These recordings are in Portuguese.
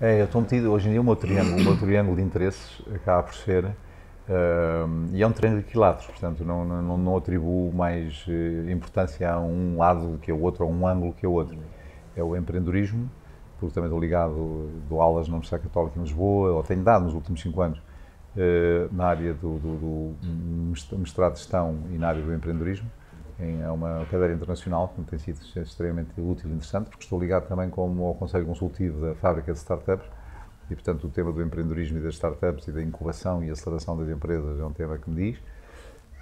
É, eu estou metido, hoje em dia o meu triângulo de interesses acaba por ser, e é um triângulo de equilateros, portanto não atribuo mais importância a um lado do que ao outro, ou a um ângulo que ao outro. É o empreendedorismo, porque também estou ligado, dou aulas na Universidade Católica em Lisboa, ou tenho dado nos últimos 5 anos, na área do mestrado de gestão e na área do empreendedorismo. É uma cadeira internacional que me tem sido extremamente útil e interessante, porque estou ligado também ao Conselho Consultivo da Fábrica de Startups e, portanto, o tema do empreendedorismo e das startups e da incubação e aceleração das empresas é um tema que me diz.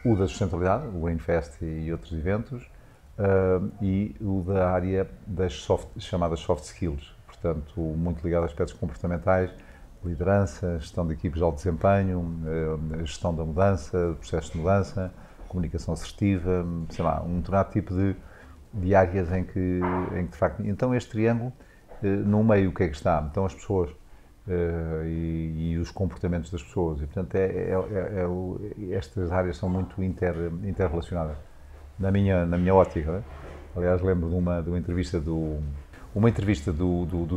O da sustentabilidade, o GreenFest e outros eventos, e o da área das chamadas soft skills, portanto, muito ligado a aspectos comportamentais, liderança, gestão de equipes de alto desempenho, gestão da mudança, processo de mudança, comunicação assertiva, sei lá, um determinado tipo de áreas em que de facto... Então este triângulo, no meio, o que é que está? Então as pessoas e os comportamentos das pessoas, e portanto estas áreas são muito interrelacionadas, na minha ótica, né? Aliás, lembro de uma entrevista do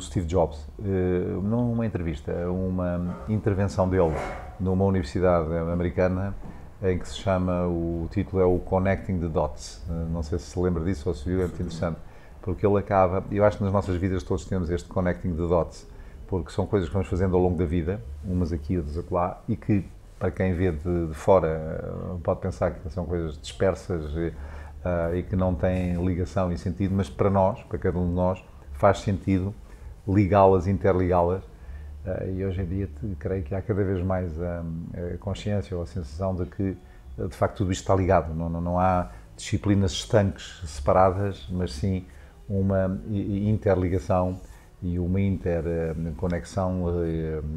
Steve Jobs, não uma entrevista, uma intervenção dele numa universidade americana, em que se chama, o título é o Connecting the Dots. Não sei se lembra disso ou se viu, é muito interessante, porque ele acaba, eu acho que nas nossas vidas todos temos este Connecting the Dots, porque são coisas que vamos fazendo ao longo da vida, umas aqui, outras acolá, e que, para quem vê de fora, pode pensar que são coisas dispersas e que não têm ligação e sentido, mas para nós, para cada um de nós, faz sentido ligá-las, interligá-las. E hoje em dia, creio que há cada vez mais a consciência ou a sensação de que, de facto, tudo isto está ligado. Não há disciplinas estanques separadas, mas sim uma interligação e uma interconexão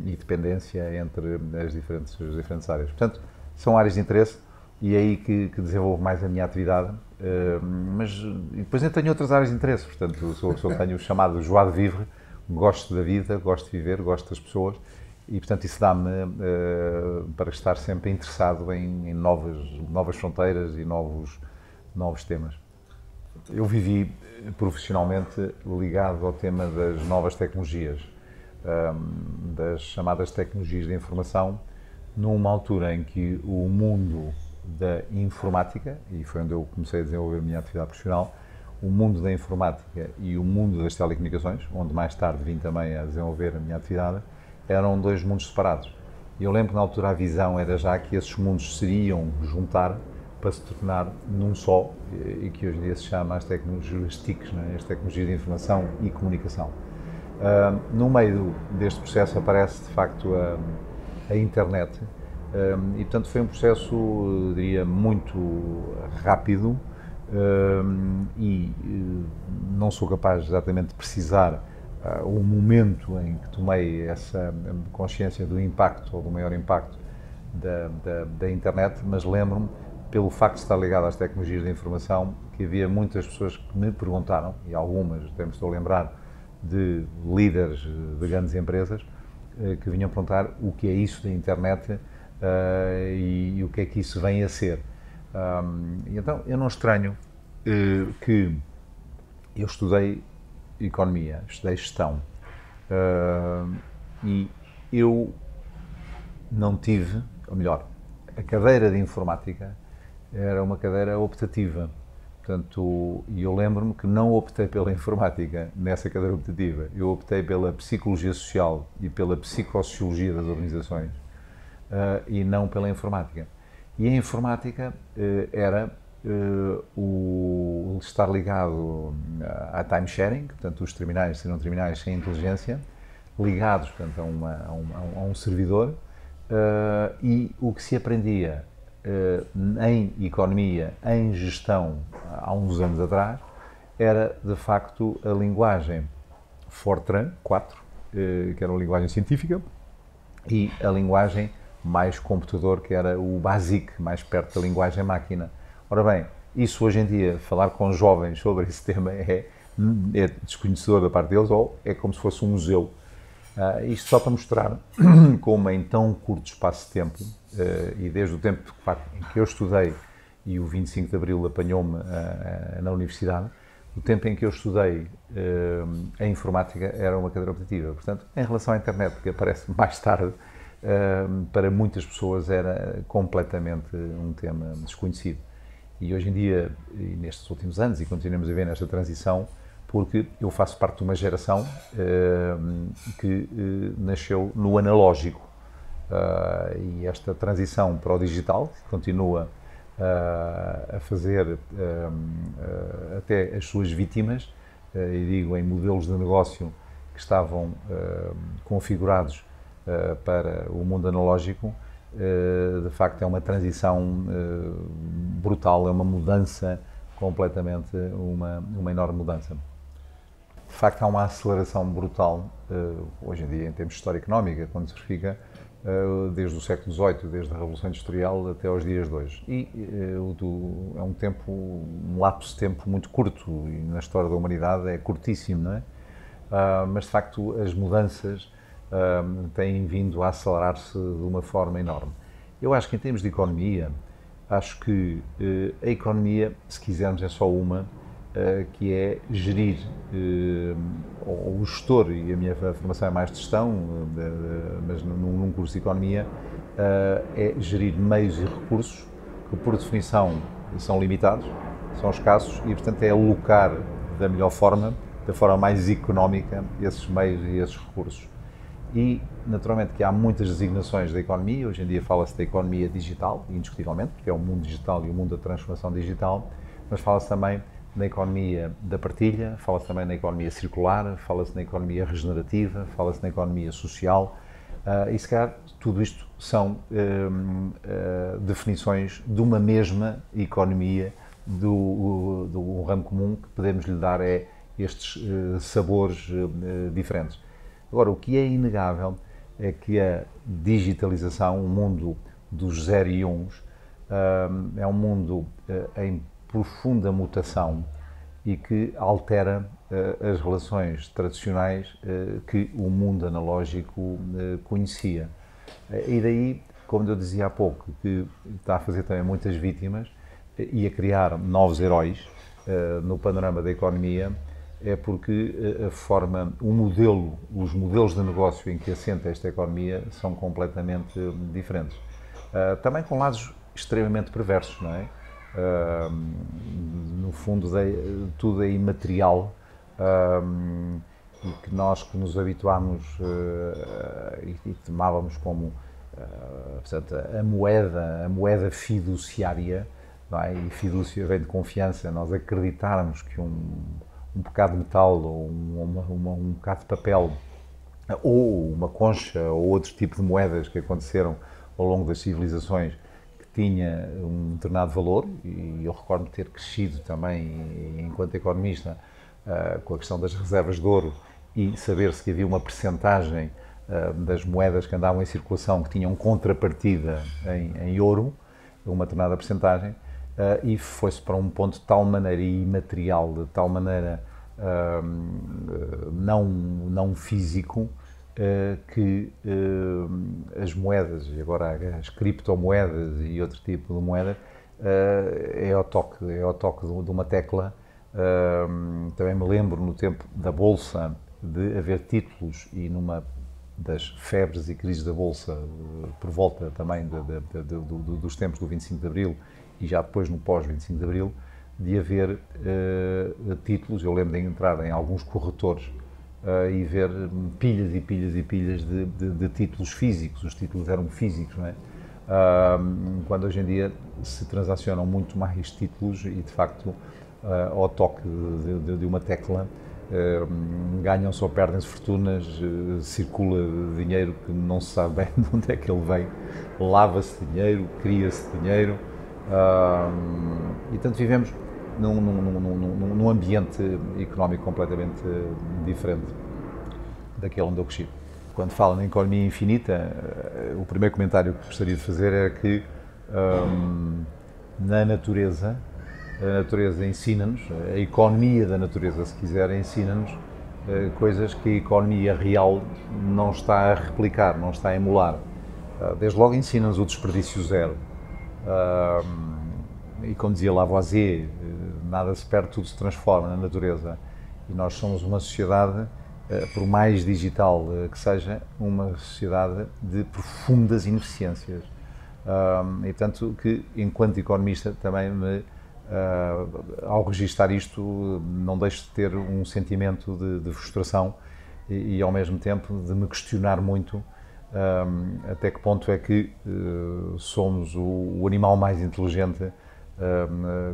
e dependência entre as diferentes áreas. Portanto, são áreas de interesse e é aí que desenvolvo mais a minha atividade. Mas depois eu tenho outras áreas de interesse, portanto, tenho o chamado joie de vivre. Gosto da vida, gosto de viver, gosto das pessoas e, portanto, isso dá-me para estar sempre interessado em novas fronteiras e novos temas. Eu vivi profissionalmente ligado ao tema das novas tecnologias, das chamadas tecnologias de informação, numa altura em que o mundo da informática, e foi onde eu comecei a desenvolver a minha atividade profissional, o mundo da informática e o mundo das telecomunicações, onde mais tarde vim também a desenvolver a minha atividade, eram dois mundos separados. Eu lembro que na altura a visão era já que esses mundos seriam juntar para se tornar num só, e que hoje em dia se chama as tecnologias TICs, né? As tecnologias de informação e comunicação. No meio deste processo aparece, de facto, a internet, e portanto foi um processo, eu diria, muito rápido. E não sou capaz exatamente de precisar o momento em que tomei essa consciência do impacto ou do maior impacto da internet, mas lembro-me, pelo facto de estar ligado às tecnologias da informação, que havia muitas pessoas que me perguntaram, e algumas, até me estou a lembrar, de líderes de grandes empresas, que vinham perguntar o que é isso da internet e o que é que isso vem a ser. Então, eu não estranho que eu estudei economia, estudei gestão, e eu não tive, ou melhor, a cadeira de informática era uma cadeira optativa, portanto, e eu lembro-me que não optei pela informática nessa cadeira optativa, eu optei pela psicologia social e pela psicossociologia das organizações, e não pela informática. E a informática era o estar ligado à time-sharing, portanto, os terminais serão terminais sem inteligência, ligados, portanto, a um servidor, e o que se aprendia em economia, em gestão, há uns anos atrás, era, de facto, a linguagem Fortran 4, que era uma linguagem científica, e a linguagem mais computador, que era o BASIC, mais perto da linguagem máquina. Ora bem, isso hoje em dia, falar com jovens sobre esse tema é desconhecedor da parte deles, ou é como se fosse um museu. Isto só para mostrar como em tão curto espaço de tempo, e desde o tempo em que eu estudei, e o 25 de Abril apanhou-me na universidade, o tempo em que eu estudei a informática era uma cadeira optativa. Portanto, em relação à internet, que aparece mais tarde, para muitas pessoas era completamente um tema desconhecido. E hoje em dia, e nestes últimos anos, e continuamos a ver nesta transição, porque eu faço parte de uma geração que nasceu no analógico. E esta transição para o digital, que continua a fazer até as suas vítimas, e digo em modelos de negócio que estavam configurados para o mundo analógico, de facto é uma transição brutal, é uma mudança completamente, uma enorme mudança. De facto há uma aceleração brutal, hoje em dia em termos de história económica, quando se verifica, desde o século XVIII, desde a Revolução Industrial até aos dias de hoje. E é um tempo, um lapso de tempo muito curto, e na história da humanidade é curtíssimo, não é? Mas de facto as mudanças têm vindo a acelerar-se de uma forma enorme. Eu acho que em termos de economia, acho que a economia, se quisermos, é só uma, que é gerir, ou o gestor, e a minha formação é mais de gestão, mas num curso de economia, é gerir meios e recursos que, por definição, são limitados, são escassos, e, portanto, é alocar da melhor forma, da forma mais económica, esses meios e esses recursos. E, naturalmente, que há muitas designações da economia, hoje em dia fala-se da economia digital, indiscutivelmente, porque é o mundo digital e o mundo da transformação digital, mas fala-se também na economia da partilha, fala-se também na economia circular, fala-se na economia regenerativa, fala-se na economia social, e se calhar tudo isto são definições de uma mesma economia, do ramo comum que podemos lhe dar é estes sabores diferentes. Agora, o que é inegável é que a digitalização, o mundo dos 0 e 1, é um mundo em profunda mutação e que altera as relações tradicionais que o mundo analógico conhecia. E daí, como eu dizia há pouco, que está a fazer também muitas vítimas e a criar novos heróis no panorama da economia, é porque a forma, o modelo, os modelos de negócio em que assenta esta economia são completamente diferentes. Também com lados extremamente perversos, não é? No fundo, tudo é imaterial, e que nós que nos habituámos e tomávamos como portanto, a moeda fiduciária, não é? E fidúcia vem de confiança, nós acreditarmos que um bocado de metal ou um bocado de papel ou uma concha ou outro tipo de moedas que aconteceram ao longo das civilizações tinha um determinado valor, e eu recordo ter crescido também enquanto economista com a questão das reservas de ouro e saber-se que havia uma percentagem das moedas que andavam em circulação que tinham contrapartida em ouro, uma determinada percentagem, e foi-se para um ponto de tal maneira imaterial, de tal maneira não físico, que as moedas, e agora as criptomoedas e outro tipo de moeda, é ao toque de uma tecla. Também me lembro, no tempo da Bolsa, de haver títulos, e numa das febres e crises da Bolsa, por volta também dos tempos do 25 de Abril, e já depois no pós-25 de Abril, de haver títulos. Eu lembro de entrar em alguns corretores e ver pilhas e pilhas e pilhas de títulos físicos. Os títulos eram físicos, não é? Quando hoje em dia se transacionam muito mais títulos e, de facto, ao toque de uma tecla, ganham-se ou perdem-se fortunas, circula dinheiro que não se sabe bem de onde é que ele vem, lava-se dinheiro, cria-se dinheiro, e tanto vivemos num ambiente económico completamente diferente daquele onde eu cresci. Quando falo na economia infinita, o primeiro comentário que gostaria de fazer é que na natureza, a natureza ensina-nos, a economia da natureza, se quiser, ensina-nos coisas que a economia real não está a replicar, não está a emular. Desde logo ensina-nos o desperdício zero. E como dizia Lavoisier, nada se perde, tudo se transforma na natureza. E nós somos uma sociedade, por mais digital que seja, uma sociedade de profundas ineficiências. E, portanto, que enquanto economista também me... ao registar isto, não deixo de ter um sentimento de frustração e ao mesmo tempo de me questionar muito até que ponto é que somos o animal mais inteligente,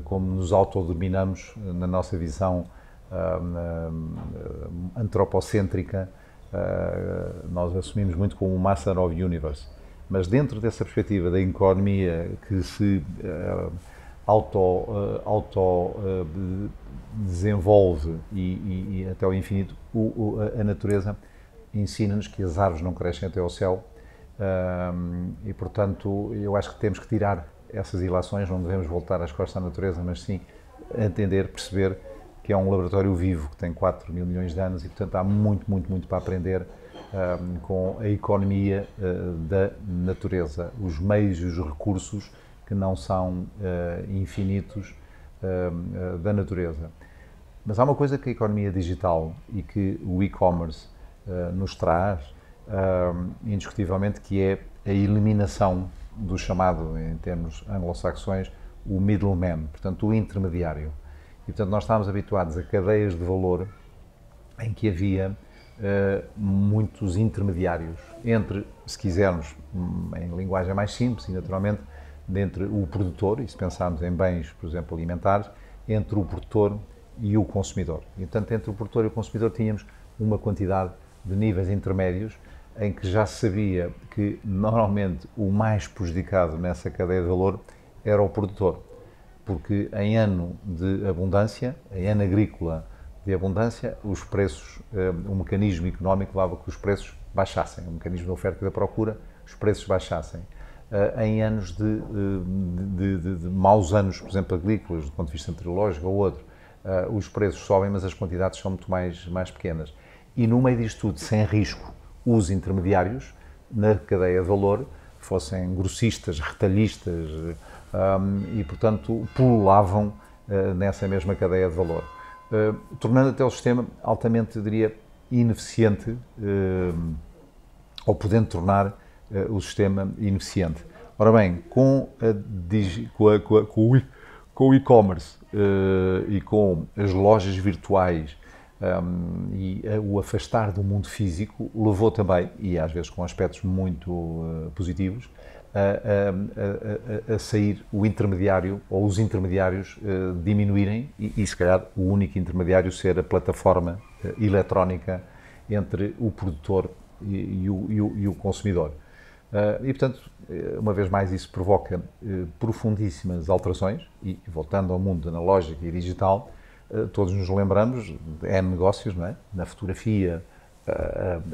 como nos autodominamos na nossa visão antropocêntrica. Nós assumimos muito como o master of universe, mas dentro dessa perspectiva da economia que se desenvolve e até ao infinito, a natureza ensina-nos que as árvores não crescem até ao céu e, portanto, eu acho que temos que tirar essas ilações, não devemos voltar às costas da natureza, mas sim entender, perceber que é um laboratório vivo, que tem 4 mil milhões de anos e, portanto, há muito para aprender com a economia da natureza, os meios e os recursos que não são infinitos da natureza. Mas há uma coisa que a economia digital e que o e-commerce nos traz, indiscutivelmente, que é a eliminação do chamado, em termos anglo-saxões, o middleman, portanto, o intermediário. E, portanto, nós estávamos habituados a cadeias de valor em que havia muitos intermediários entre, se quisermos, em linguagem mais simples e, naturalmente, entre o produtor, e se pensarmos em bens, por exemplo, alimentares, entre o produtor e o consumidor. E, portanto, entre o produtor e o consumidor tínhamos uma quantidade de níveis intermédios em que já se sabia que, normalmente, o mais prejudicado nessa cadeia de valor era o produtor, porque em ano de abundância, em ano agrícola de abundância, os preços, o mecanismo económico levava que os preços baixassem, o mecanismo da oferta e da procura, os preços baixassem. Em anos de maus anos, por exemplo, agrícolas, do ponto de vista meteorológico ou outro, os preços sobem, mas as quantidades são muito mais pequenas. E no meio disto tudo, sem risco, os intermediários, na cadeia de valor, fossem grossistas, retalhistas, e, portanto, pululavam nessa mesma cadeia de valor, tornando até o sistema altamente, eu diria, ineficiente, ou podendo tornar o sistema ineficiente. Ora bem, com o e-commerce e com as lojas virtuais e o afastar do mundo físico, levou também, e às vezes com aspectos muito positivos, a sair o intermediário, ou os intermediários diminuírem e, se calhar, o único intermediário ser a plataforma eletrónica entre o produtor e o consumidor. E, portanto, uma vez mais, isso provoca profundíssimas alterações e, voltando ao mundo analógico e digital, todos nos lembramos, negócios, não é? Na fotografia,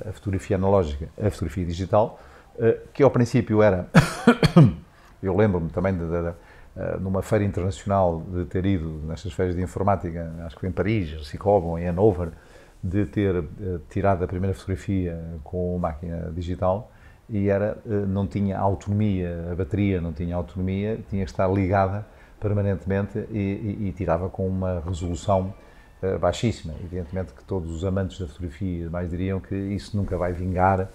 a fotografia analógica, a fotografia digital, que ao princípio era... Eu lembro-me também numa feira internacional de ter ido, nestas feiras de informática, acho que foi em Paris, Sicóbon, em Hanover, de ter tirado a primeira fotografia com máquina digital e não tinha autonomia, a bateria não tinha autonomia, tinha que estar ligada permanentemente e tirava com uma resolução baixíssima. Evidentemente que todos os amantes da fotografia mais diriam que isso nunca vai vingar,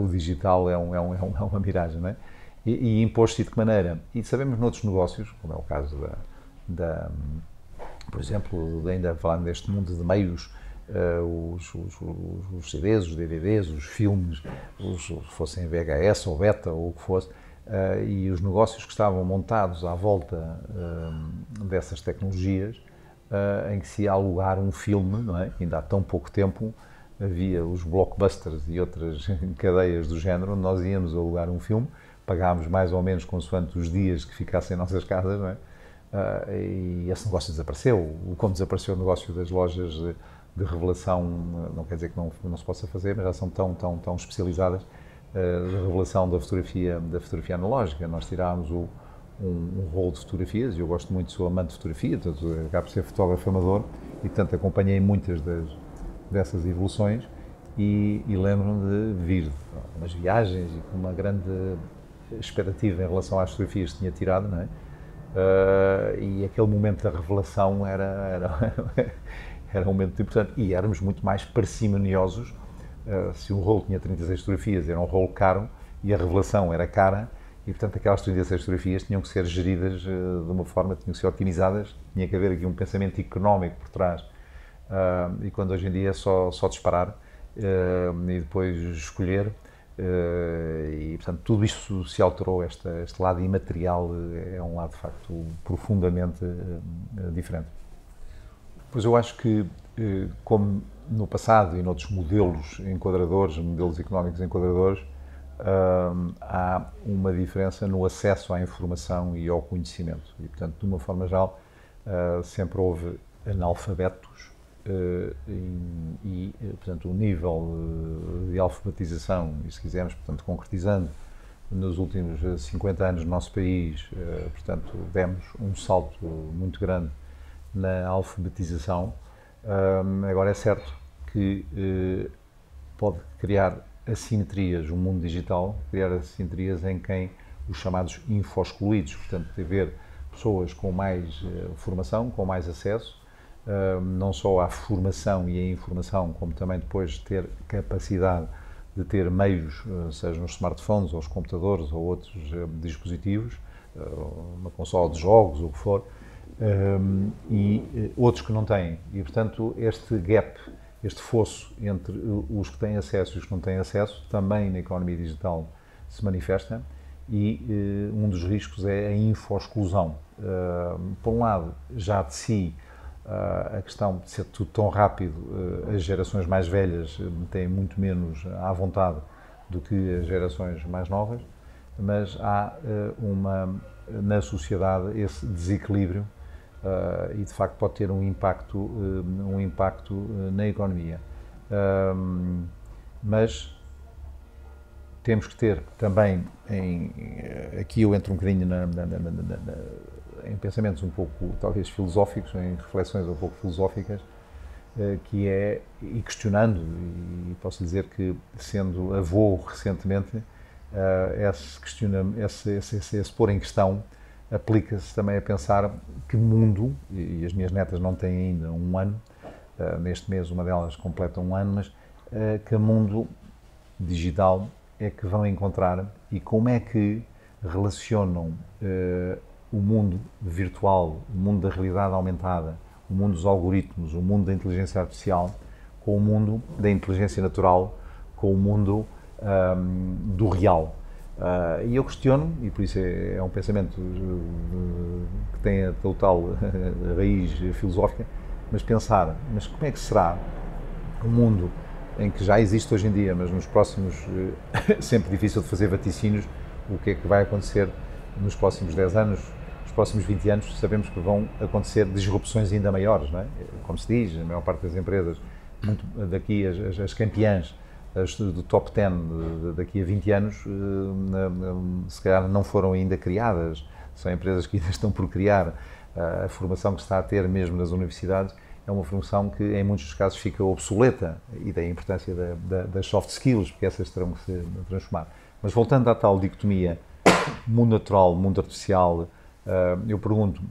o digital é uma miragem, não é? E impôs-se de que maneira? E sabemos noutros negócios, como é o caso por exemplo, ainda falando deste mundo de meios, os CDs, os DVDs, os filmes, fossem VHS ou Beta ou o que fosse, e os negócios que estavam montados à volta dessas tecnologias, em que se alugar um filme, não é? Ainda há tão pouco tempo havia os blockbusters e outras cadeias do género, onde nós íamos alugar um filme, pagávamos mais ou menos consoante os dias que ficassem em nossas casas, não é? E esse negócio desapareceu, como desapareceu o negócio das lojas de revelação, não quer dizer que não se possa fazer, mas já são tão especializadas, a revelação da fotografia analógica. Nós tirámos um rol de fotografias, e eu gosto muito, sou amante de fotografia, portanto, acabo de ser fotógrafo amador, e portanto acompanhei muitas dessas evoluções, e lembro-me de vir nas viagens e com uma grande expectativa em relação às fotografias que tinha tirado, não é? e aquele momento da revelação era um momento importante, e éramos muito mais parcimoniosos. Se um rolo tinha 36 fotografias, era um rolo caro e a revelação era cara, e portanto aquelas 36 fotografias tinham que ser geridas de uma forma, tinham que ser optimizadas, tinha que haver aqui um pensamento económico por trás, e quando hoje em dia é só disparar e depois escolher, e portanto tudo isto se alterou. Este lado imaterial é um lado de facto profundamente diferente. Pois eu acho que, como no passado e noutros modelos enquadradores, modelos económicos enquadradores, há uma diferença no acesso à informação e ao conhecimento. E, portanto, de uma forma geral, sempre houve analfabetos e, portanto, o nível de alfabetização, e se quisermos, portanto, concretizando, nos últimos 50 anos no nosso país, portanto, demos um salto muito grande na alfabetização. Agora é certo que pode criar assimetrias, o mundo digital, criar assimetrias em quem os chamados infoscluídos, portanto, de haver pessoas com mais formação, com mais acesso, não só à formação e à informação, como também depois ter capacidade de ter meios, seja nos smartphones, ou os computadores, ou outros dispositivos, uma console de jogos, o que for, e outros que não têm, e portanto este gap, este fosso entre os que têm acesso e os que não têm acesso, também na economia digital se manifesta, e um dos riscos é a infoexclusão. Por um lado, já de si, a questão de ser tudo tão rápido, as gerações mais velhas têm muito menos à vontade do que as gerações mais novas, mas há na sociedade esse desequilíbrio. E de facto pode ter um impacto na economia, mas temos que ter também, aqui eu entro um bocadinho em pensamentos um pouco talvez filosóficos, em reflexões um pouco filosóficas, que é, e questionando, e posso dizer que sendo avô recentemente, esse pôr em questão aplica-se também a pensar que mundo, e as minhas netas não têm ainda um ano, neste mês uma delas completa um ano, mas que mundo digital é que vão encontrar, e como é que relacionam o mundo virtual, o mundo da realidade aumentada, o mundo dos algoritmos, o mundo da inteligência artificial, com o mundo da inteligência natural, com o mundo do real. E eu questiono, e por isso é um pensamento que tem a total raiz filosófica, mas pensar, mas como é que será o mundo em que já existe hoje em dia, mas nos próximos, sempre difícil de fazer vaticínios, o que é que vai acontecer nos próximos 10 anos, nos próximos 20 anos, sabemos que vão acontecer disrupções ainda maiores, não é? Como se diz, a maior parte das empresas, muito daqui as campeãs, do top 10 daqui a 20 anos, se calhar não foram ainda criadas, são empresas que ainda estão por criar. A formação que se está a ter mesmo nas universidades é uma formação que em muitos dos casos fica obsoleta, e daí a importância das soft skills, porque essas terão que se transformar. Mas voltando à tal dicotomia mundo natural, mundo artificial, eu pergunto,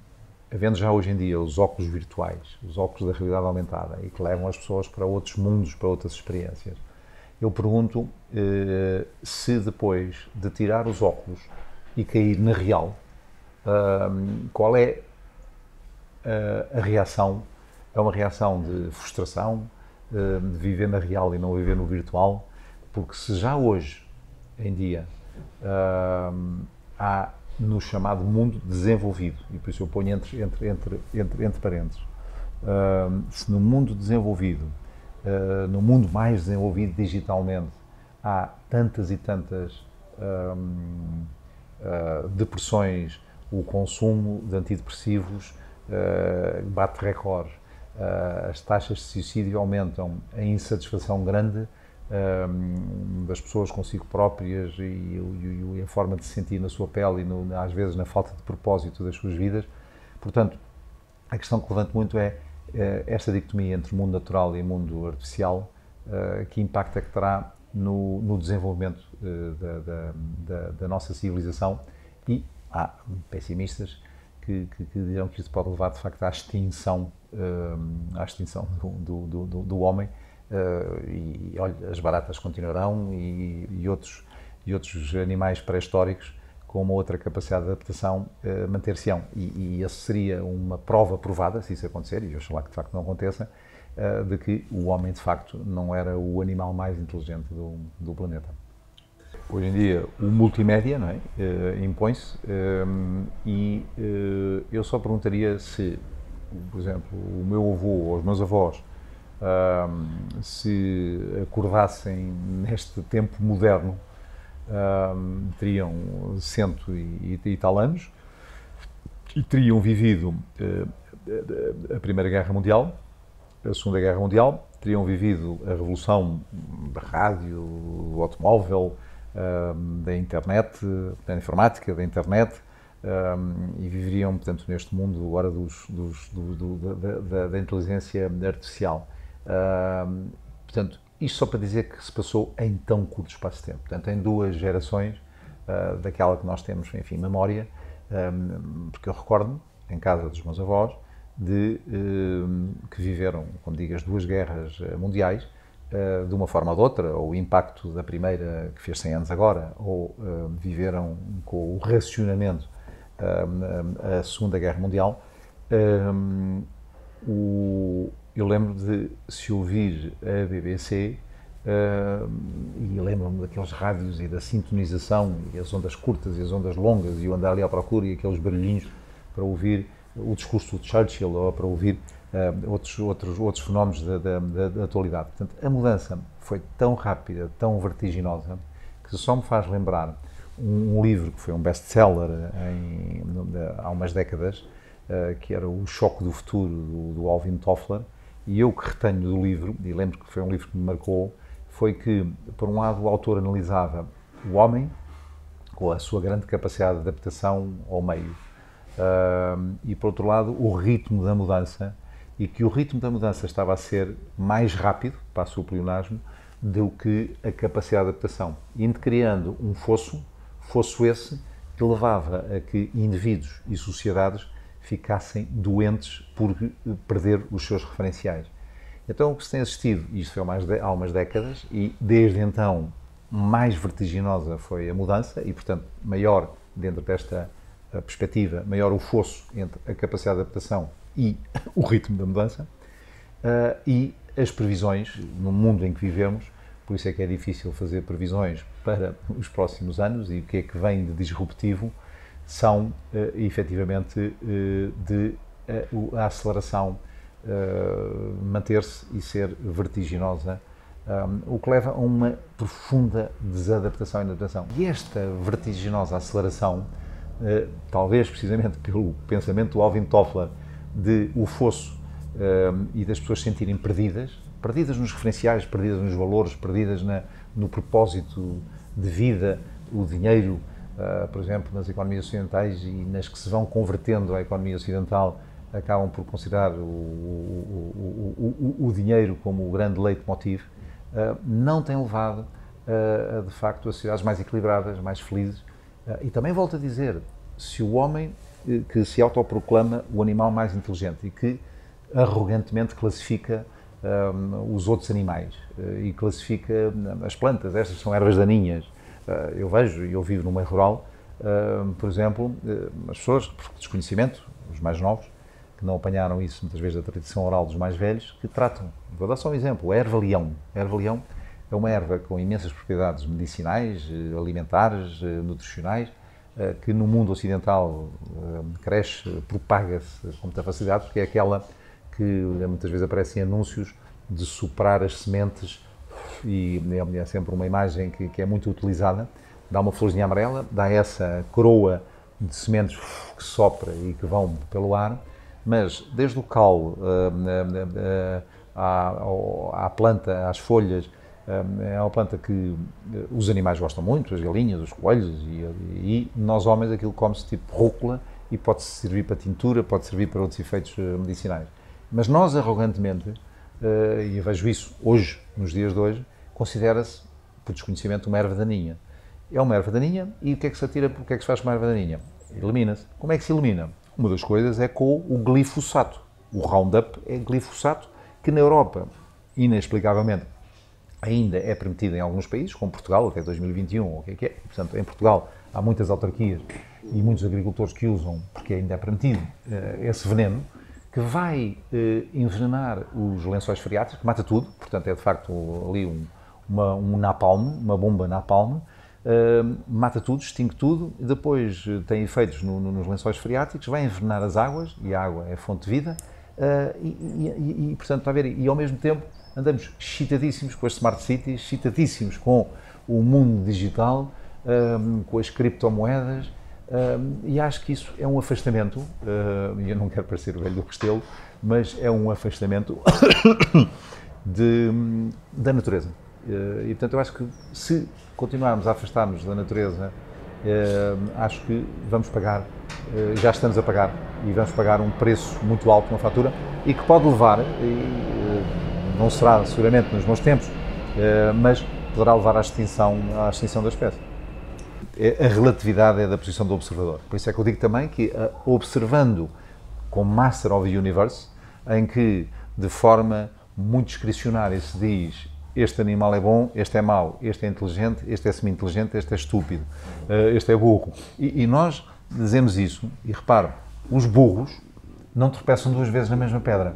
havendo já hoje em dia os óculos virtuais, os óculos da realidade aumentada, e que levam as pessoas para outros mundos, para outras experiências, eu pergunto se depois de tirar os óculos e cair na real, qual é a reação? É uma reação de frustração, de viver na real e não viver no virtual? Porque se já hoje em dia há no chamado mundo desenvolvido, e por isso eu ponho entre parênteses, se no mundo desenvolvido, no mundo mais desenvolvido digitalmente, há tantas e tantas depressões, o consumo de antidepressivos bate recorde, as taxas de suicídio aumentam, a insatisfação grande das pessoas consigo próprias e a forma de se sentir na sua pele e às vezes na falta de propósito das suas vidas. Portanto, a questão que levanto muito é esta dicotomia entre mundo natural e mundo artificial, que impacto é que terá no desenvolvimento da nossa civilização. E há pessimistas que dirão que isso pode levar, de facto, à extinção do homem. E, olha, as baratas continuarão e outros animais pré-históricos com uma outra capacidade de adaptação manter-se-ão. E essa seria uma prova provada, se isso acontecer, e eu acho lá que de facto não aconteça, de que o homem de facto não era o animal mais inteligente do planeta. Hoje em dia o multimédia, não é? Impõe-se, e eu só perguntaria se, por exemplo, o meu avô ou os meus avós se acordassem neste tempo moderno, teriam 100 e tal anos e teriam vivido a Primeira Guerra Mundial, a Segunda Guerra Mundial, teriam vivido a revolução da rádio, do automóvel, da internet, da informática, da internet, e viveriam, portanto, neste mundo agora da inteligência artificial. Portanto, isto só para dizer que se passou em tão curto espaço de tempo. Portanto, em duas gerações, daquela que nós temos, enfim, memória, porque eu recordo-me, em casa dos meus avós, que viveram, como digo, as duas guerras mundiais, de uma forma ou de outra, ou o impacto da primeira, que fez 100 anos agora, ou viveram com o racionamento a Segunda Guerra Mundial. Eu lembro de se ouvir a BBC, e lembro-me daqueles rádios e da sintonização, e as ondas curtas e as ondas longas, e o andar ali à procura, e aqueles barulhinhos para ouvir o discurso de Churchill, ou para ouvir outros fenómenos da atualidade. Portanto, a mudança foi tão rápida, tão vertiginosa, que só me faz lembrar um livro que foi um best-seller há umas décadas, que era O Choque do Futuro, do Alvin Toffler. E eu que retenho do livro, e lembro que foi um livro que me marcou, foi que, por um lado, o autor analisava o homem com a sua grande capacidade de adaptação ao meio, e, por outro lado, o ritmo da mudança, e que o ritmo da mudança estava a ser mais rápido, passo o pleonasmo, do que a capacidade de adaptação, indo criando um fosso esse que levava a que indivíduos e sociedades ficassem doentes por perder os seus referenciais. Então, o que se tem assistido, isto foi há umas décadas, e desde então mais vertiginosa foi a mudança, e portanto maior, dentro desta perspectiva, maior o fosso entre a capacidade de adaptação e o ritmo da mudança, e as previsões no mundo em que vivemos. Por isso é que é difícil fazer previsões para os próximos anos, e o que é que vem de disruptivo são, efetivamente, a aceleração manter-se e ser vertiginosa, o que leva a uma profunda desadaptação e adaptação. E esta vertiginosa aceleração, talvez precisamente pelo pensamento do Alvin Toffler, de o fosso e das pessoas se sentirem perdidas nos referenciais, perdidas nos valores, perdidas no propósito de vida, o dinheiro. Por exemplo, nas economias ocidentais e nas que se vão convertendo à economia ocidental, acabam por considerar o dinheiro como o grande leitmotiv, não tem levado, de facto, a sociedades mais equilibradas, mais felizes. E também volto a dizer, se o homem que se autoproclama o animal mais inteligente e que arrogantemente classifica os outros animais e classifica as plantas, estas são ervas daninhas. Eu vejo, e eu vivo no meio rural, por exemplo, as pessoas, por desconhecimento, os mais novos, que não apanharam isso muitas vezes da tradição oral dos mais velhos, que tratam, vou dar só um exemplo, a erva-leão. A erva-leão é uma erva com imensas propriedades medicinais, alimentares, nutricionais, que no mundo ocidental cresce, propaga-se com muita facilidade, porque é aquela que muitas vezes aparece em anúncios de soprar as sementes, e é sempre uma imagem que é muito utilizada, dá uma florzinha amarela, dá essa coroa de sementes que sopra e que vão pelo ar, mas desde o caule à planta, às folhas, é uma planta que os animais gostam muito, as galinhas, os coelhos, e nós homens aquilo come-se tipo rúcula e pode-se servir para tintura, pode servir para outros efeitos medicinais. Mas nós arrogantemente, e eu vejo isso hoje, nos dias de hoje, considera-se, por desconhecimento, uma erva daninha. É uma erva daninha, e o que é que se atira, o que é que se faz com uma erva daninha? Elimina-se. Como é que se elimina? Uma das coisas é com o glifossato. O Roundup é glifossato, que na Europa, inexplicavelmente, ainda é permitido em alguns países, como Portugal, até 2021, ou o que é. Portanto, em Portugal há muitas autarquias e muitos agricultores que usam, porque ainda é permitido, esse veneno, que vai envenenar os lençóis freáticos, que mata tudo, portanto é de facto ali um napalm, uma bomba napalm, mata tudo, extingue tudo, e depois tem efeitos nos lençóis freáticos, vai envenenar as águas, e a água é a fonte de vida, portanto, está a ver, e ao mesmo tempo andamos excitadíssimos com as smart cities, excitadíssimos com o mundo digital, com as criptomoedas, e acho que isso é um afastamento, e eu não quero parecer o velho do Castelo, mas é um afastamento da natureza. E, portanto, eu acho que se continuarmos a afastar-nos da natureza, acho que vamos pagar, já estamos a pagar, e vamos pagar um preço muito alto, uma fatura, e que pode levar, não será seguramente nos meus tempos, mas poderá levar à extinção da espécie. A relatividade é da posição do observador. Por isso é que eu digo também que, observando com Master of the Universe, em que de forma muito discricionária se diz: este animal é bom, este é mau, este é inteligente, este é semi-inteligente, este é estúpido, este é burro. E nós dizemos isso, e reparo, os burros não tropeçam duas vezes na mesma pedra.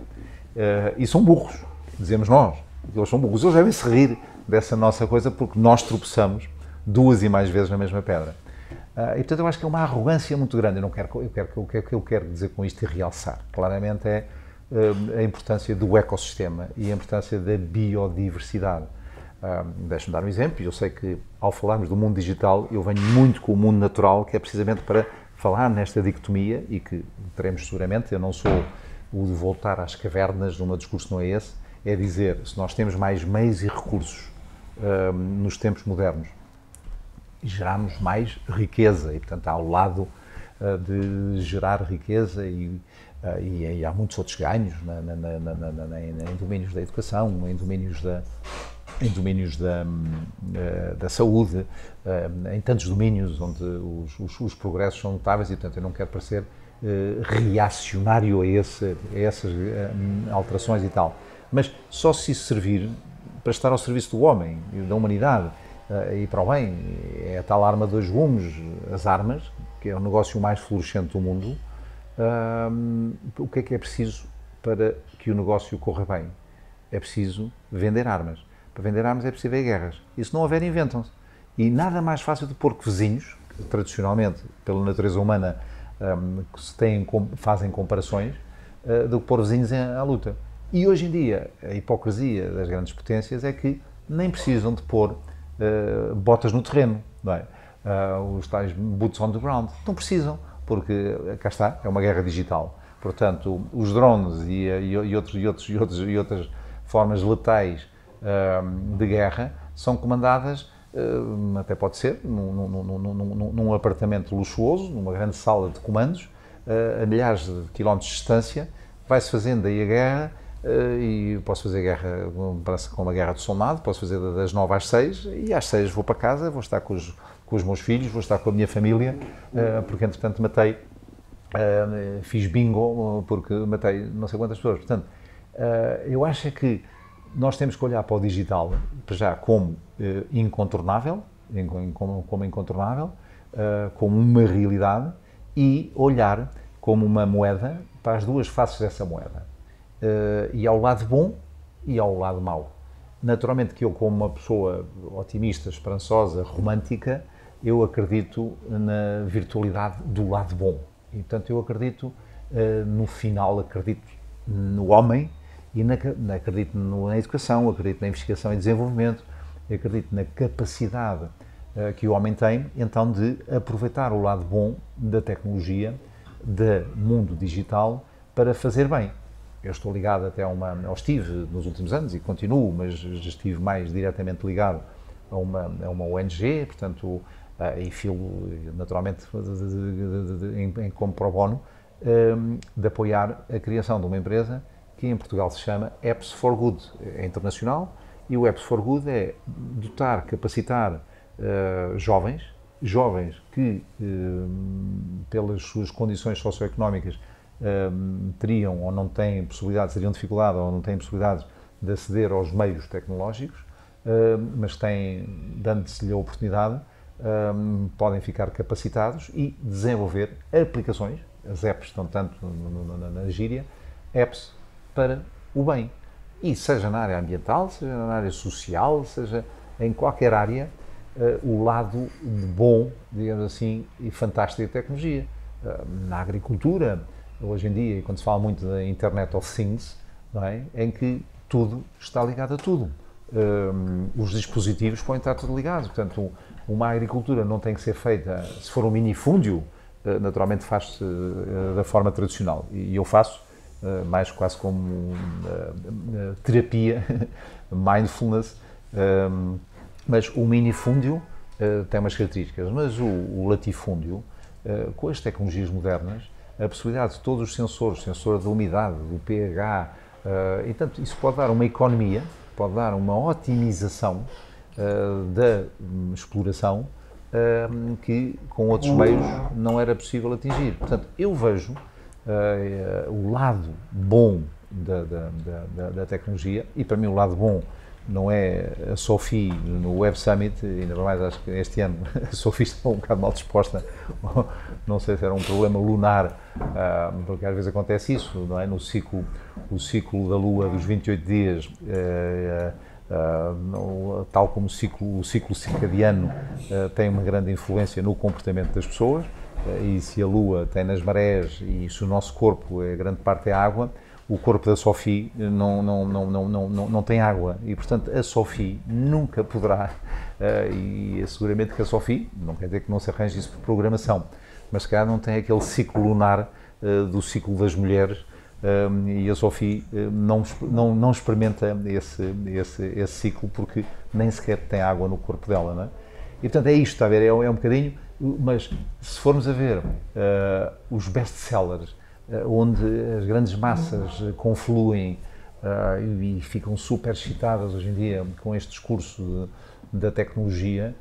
E são burros, dizemos nós, eles são burros. Eles devem se rir dessa nossa coisa, porque nós tropeçamos duas e mais vezes na mesma pedra. E, portanto, eu acho que é uma arrogância muito grande. Eu quero dizer com isto e realçar, claramente, é a importância do ecossistema e a importância da biodiversidade. Deixe-me dar um exemplo. Eu sei que, ao falarmos do mundo digital, eu venho muito com o mundo natural, que é precisamente para falar nesta dicotomia, e que teremos seguramente. Eu não sou o de voltar às cavernas, o meu discurso não é esse, é dizer, se nós temos mais meios e recursos nos tempos modernos, geramos mais riqueza, e, portanto, há o lado de gerar riqueza, e há muitos outros ganhos em domínios da educação, em domínios da saúde, em tantos domínios onde os progressos são notáveis, e, portanto, eu não quero parecer reacionário a essas alterações e tal, mas só se isso servir para estar ao serviço do homem e da humanidade, e para o bem, é a tal arma dos gumes, as armas, que é o negócio mais florescente do mundo. O que é preciso para que o negócio corra bem? É preciso vender armas. Para vender armas é preciso haver guerras. E se não houver, inventam-se. E nada mais fácil do que vizinhos, que tradicionalmente, pela natureza humana, que se fazem comparações, do que pôr vizinhos à luta. E hoje em dia, a hipocrisia das grandes potências é que nem precisam de pôr botas no terreno, não é? Os tais boots on the ground. Não precisam, porque cá está, é uma guerra digital. Portanto, os drones e outras formas letais de guerra são comandadas, até pode ser, num apartamento luxuoso, numa grande sala de comandos, a milhares de quilómetros de distância, vai-se fazendo aí a guerra. E posso fazer guerra, parece com uma guerra de soldado, posso fazer das 9 às 6, e às 6 vou para casa, vou estar com os meus filhos, vou estar com a minha família, porque entretanto matei, fiz bingo, porque matei não sei quantas pessoas. Portanto, eu acho que nós temos que olhar para o digital, para já, como incontornável, como uma realidade, e olhar como uma moeda, para as duas faces dessa moeda. E ao lado bom e ao lado mau. Naturalmente que eu, como uma pessoa otimista, esperançosa, romântica, eu acredito na virtualidade do lado bom. E, portanto, eu acredito no final, acredito no homem, e acredito na educação, acredito na investigação e desenvolvimento, acredito na capacidade que o homem tem, então, de aproveitar o lado bom da tecnologia, do mundo digital, para fazer bem. Eu estou ligado até ao Steve nos últimos anos, e continuo, mas já estive mais diretamente ligado a uma ONG, portanto, e filo, naturalmente, como pro bono, de apoiar a criação de uma empresa que em Portugal se chama Apps for Good, é internacional, e o Apps for Good é dotar, capacitar jovens jovens que, pelas suas condições socioeconómicas, teriam ou não têm possibilidade, seriam dificuldade ou não têm possibilidade de aceder aos meios tecnológicos, mas têm, dando-se-lhe a oportunidade, podem ficar capacitados e desenvolver aplicações, as apps estão tanto na gíria, apps para o bem. E seja na área ambiental, seja na área social, seja em qualquer área, o lado bom, digamos assim, e fantástico da tecnologia. Na agricultura, hoje em dia, quando se fala muito da Internet of Things, não é? Em que tudo está ligado a tudo. Os dispositivos podem estar tudo ligados, portanto, uma agricultura não tem que ser feita, se for um minifúndio, naturalmente faz-se da forma tradicional, e eu faço mais quase como terapia, mindfulness, mas o minifúndio tem umas características, mas o latifúndio, com as tecnologias modernas, a possibilidade de todos os sensores, sensor da umidade, do pH, e tanto isso pode dar uma economia, pode dar uma otimização da exploração que com outros meios não era possível atingir. Portanto, eu vejo o lado bom da tecnologia, e para mim o lado bom não é a Sofia no Web Summit, ainda mais acho que este ano a Sofia está um bocado mal disposta, não sei se era um problema lunar, porque às vezes acontece isso, não é? No ciclo, o ciclo da Lua dos 28 dias, tal como o ciclo circadiano tem uma grande influência no comportamento das pessoas, e se a Lua tem nas marés e se o nosso corpo, a grande parte é água, o corpo da Sophie não tem água e, portanto, a Sophie nunca poderá, e seguramente que a Sophie, não quer dizer que não se arranje isso por programação, mas se calhar não tem aquele ciclo lunar do ciclo das mulheres, e a Sophie não experimenta esse ciclo porque nem sequer tem água no corpo dela, não é? E, portanto, é isto, está a ver, é um bocadinho, mas se formos a ver os best-sellers, onde as grandes massas confluem e ficam super excitadas hoje em dia com este discurso da tecnologia,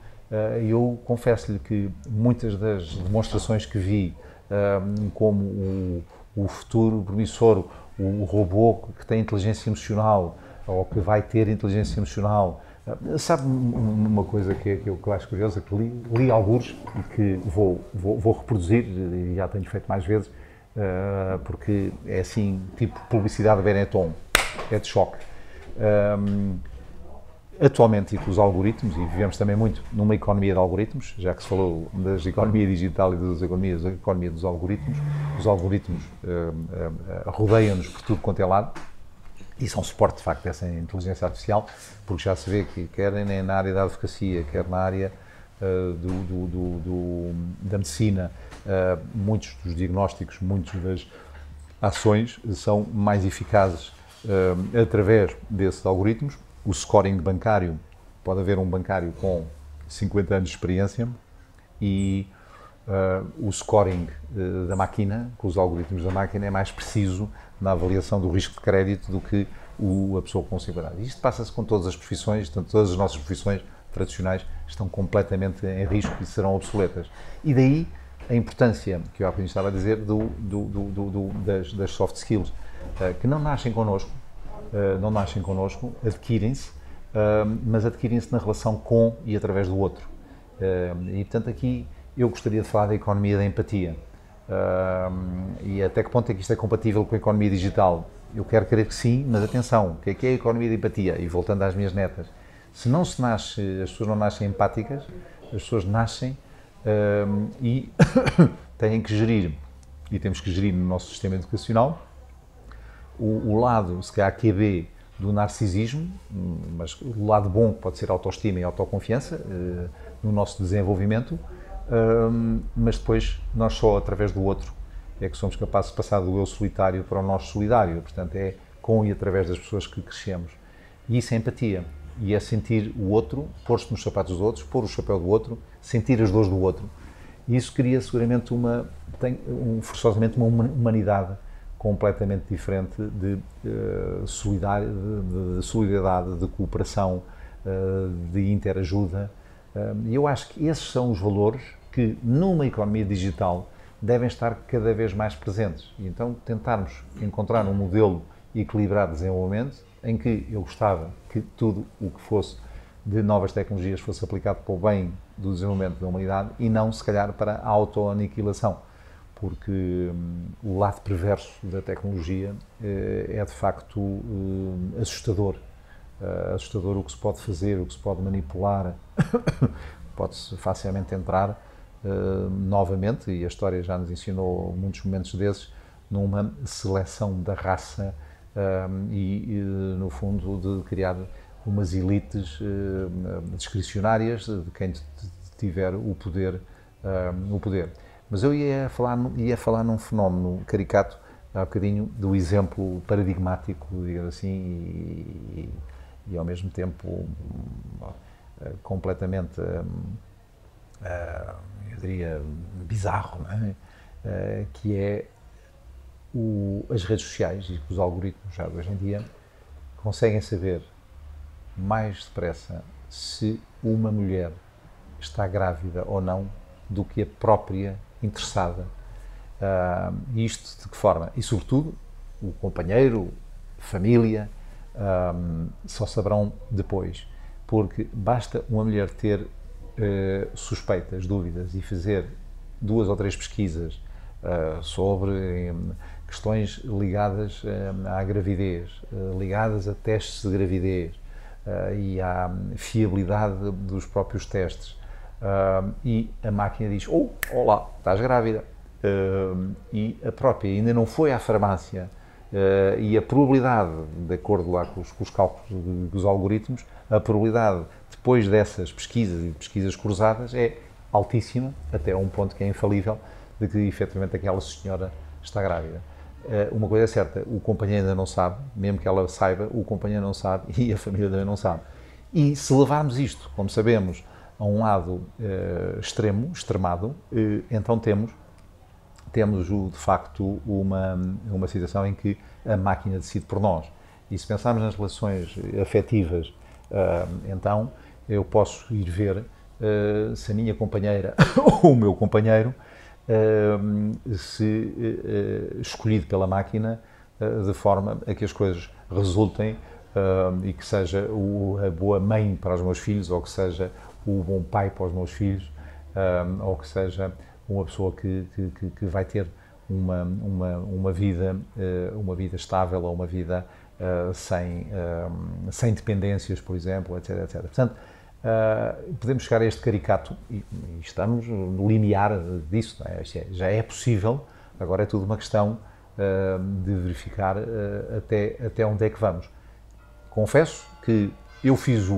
eu confesso-lhe que muitas das demonstrações que vi, como o futuro promissor, o robô que tem inteligência emocional, ou que vai ter inteligência emocional, sabe uma coisa que eu acho curiosa, que li alguns e que vou reproduzir, e já tenho feito mais vezes, porque é assim, tipo publicidade de Benetton, é de choque. Atualmente, e com os algoritmos, e vivemos também muito numa economia de algoritmos, já que se falou das economias digital e das economias, da economia dos algoritmos, os algoritmos rodeiam-nos por tudo quanto é lado, e são suporte, de facto, dessa inteligência artificial, porque já se vê que quer na área da advocacia, quer na área da medicina, muitos dos diagnósticos, muitas das ações são mais eficazes através desses algoritmos. O scoring bancário, pode haver um bancário com 50 anos de experiência e o scoring da máquina, com os algoritmos da máquina, é mais preciso na avaliação do risco de crédito do que a pessoa com 50 anos. Isto passa-se com todas as profissões, portanto, todas as nossas profissões tradicionais estão completamente em risco e serão obsoletas. E daí a importância, que eu há pouco estava a dizer, das soft skills, que não nascem connosco, adquirem-se, mas adquirem-se na relação com e através do outro. E, portanto, aqui eu gostaria de falar da economia da empatia. E até que ponto é que isto é compatível com a economia digital? Eu quero crer que sim, mas atenção, o que é a economia da empatia? E voltando às minhas netas, se não se nasce, as pessoas não nascem empáticas, as pessoas nascem e têm que gerir, e temos que gerir no nosso sistema educacional, o lado, se calhar, QB do narcisismo, mas o lado bom pode ser autoestima e autoconfiança no nosso desenvolvimento, mas depois nós só através do outro é que somos capazes de passar do eu solitário para o nós solidário, portanto é com e através das pessoas que crescemos. E isso é empatia, e é sentir o outro, pôr-se nos sapatos dos outros, pôr o chapéu do outro, sentir as dores do outro. E isso cria seguramente forçosamente uma humanidade completamente diferente de solidariedade, de cooperação, de interajuda, E eu acho que esses são os valores que, numa economia digital, devem estar cada vez mais presentes. E então tentarmos encontrar um modelo equilibrado de desenvolvimento em que eu gostava que tudo o que fosse de novas tecnologias fosse aplicado para o bem do desenvolvimento da humanidade e não, se calhar, para a autoaniquilação, porque o lado perverso da tecnologia é, de facto, assustador. Assustador o que se pode fazer, o que se pode manipular, pode-se facilmente entrar novamente, e a história já nos ensinou muitos momentos desses, numa seleção da raça e, no fundo, de criar umas elites discricionárias de quem tiver o poder. Mas eu ia falar num fenómeno caricato, há bocadinho, do exemplo paradigmático, digamos assim, e ao mesmo tempo completamente, eu diria, bizarro, não é? Que é as redes sociais e os algoritmos, já hoje em dia, conseguem saber mais depressa se uma mulher está grávida ou não do que a própria interessada. E isto de que forma? E sobretudo, o companheiro, família, só saberão depois, porque basta uma mulher ter suspeitas, dúvidas e fazer 2 ou 3 pesquisas sobre questões ligadas à gravidez, ligadas a testes de gravidez e à fiabilidade dos próprios testes, e a máquina diz: "Oh, olá, estás grávida." E a própria ainda não foi à farmácia, e a probabilidade, de acordo lá com os cálculos dos algoritmos, a probabilidade depois dessas pesquisas e de pesquisas cruzadas é altíssima, até um ponto que é infalível, de que efetivamente aquela senhora está grávida. Uma coisa é certa, o companheiro ainda não sabe, mesmo que ela saiba, o companheiro não sabe e a família também não sabe. E se levarmos isto, como sabemos, a um lado extremado, então temos de facto uma situação em que a máquina decide por nós. E se pensarmos nas relações afetivas, então eu posso ir ver se a minha companheira ou o meu companheiro, escolhido pela máquina, de forma a que as coisas resultem e que seja a boa mãe para os meus filhos, ou que seja o bom pai para os meus filhos, ou que seja uma pessoa que vai ter uma vida estável, ou uma vida sem dependências, por exemplo, etc, etc. Portanto, podemos chegar a este caricato, e estamos no limiar disso, não é? Já é possível, agora é tudo uma questão de verificar até onde é que vamos. Confesso que eu fiz o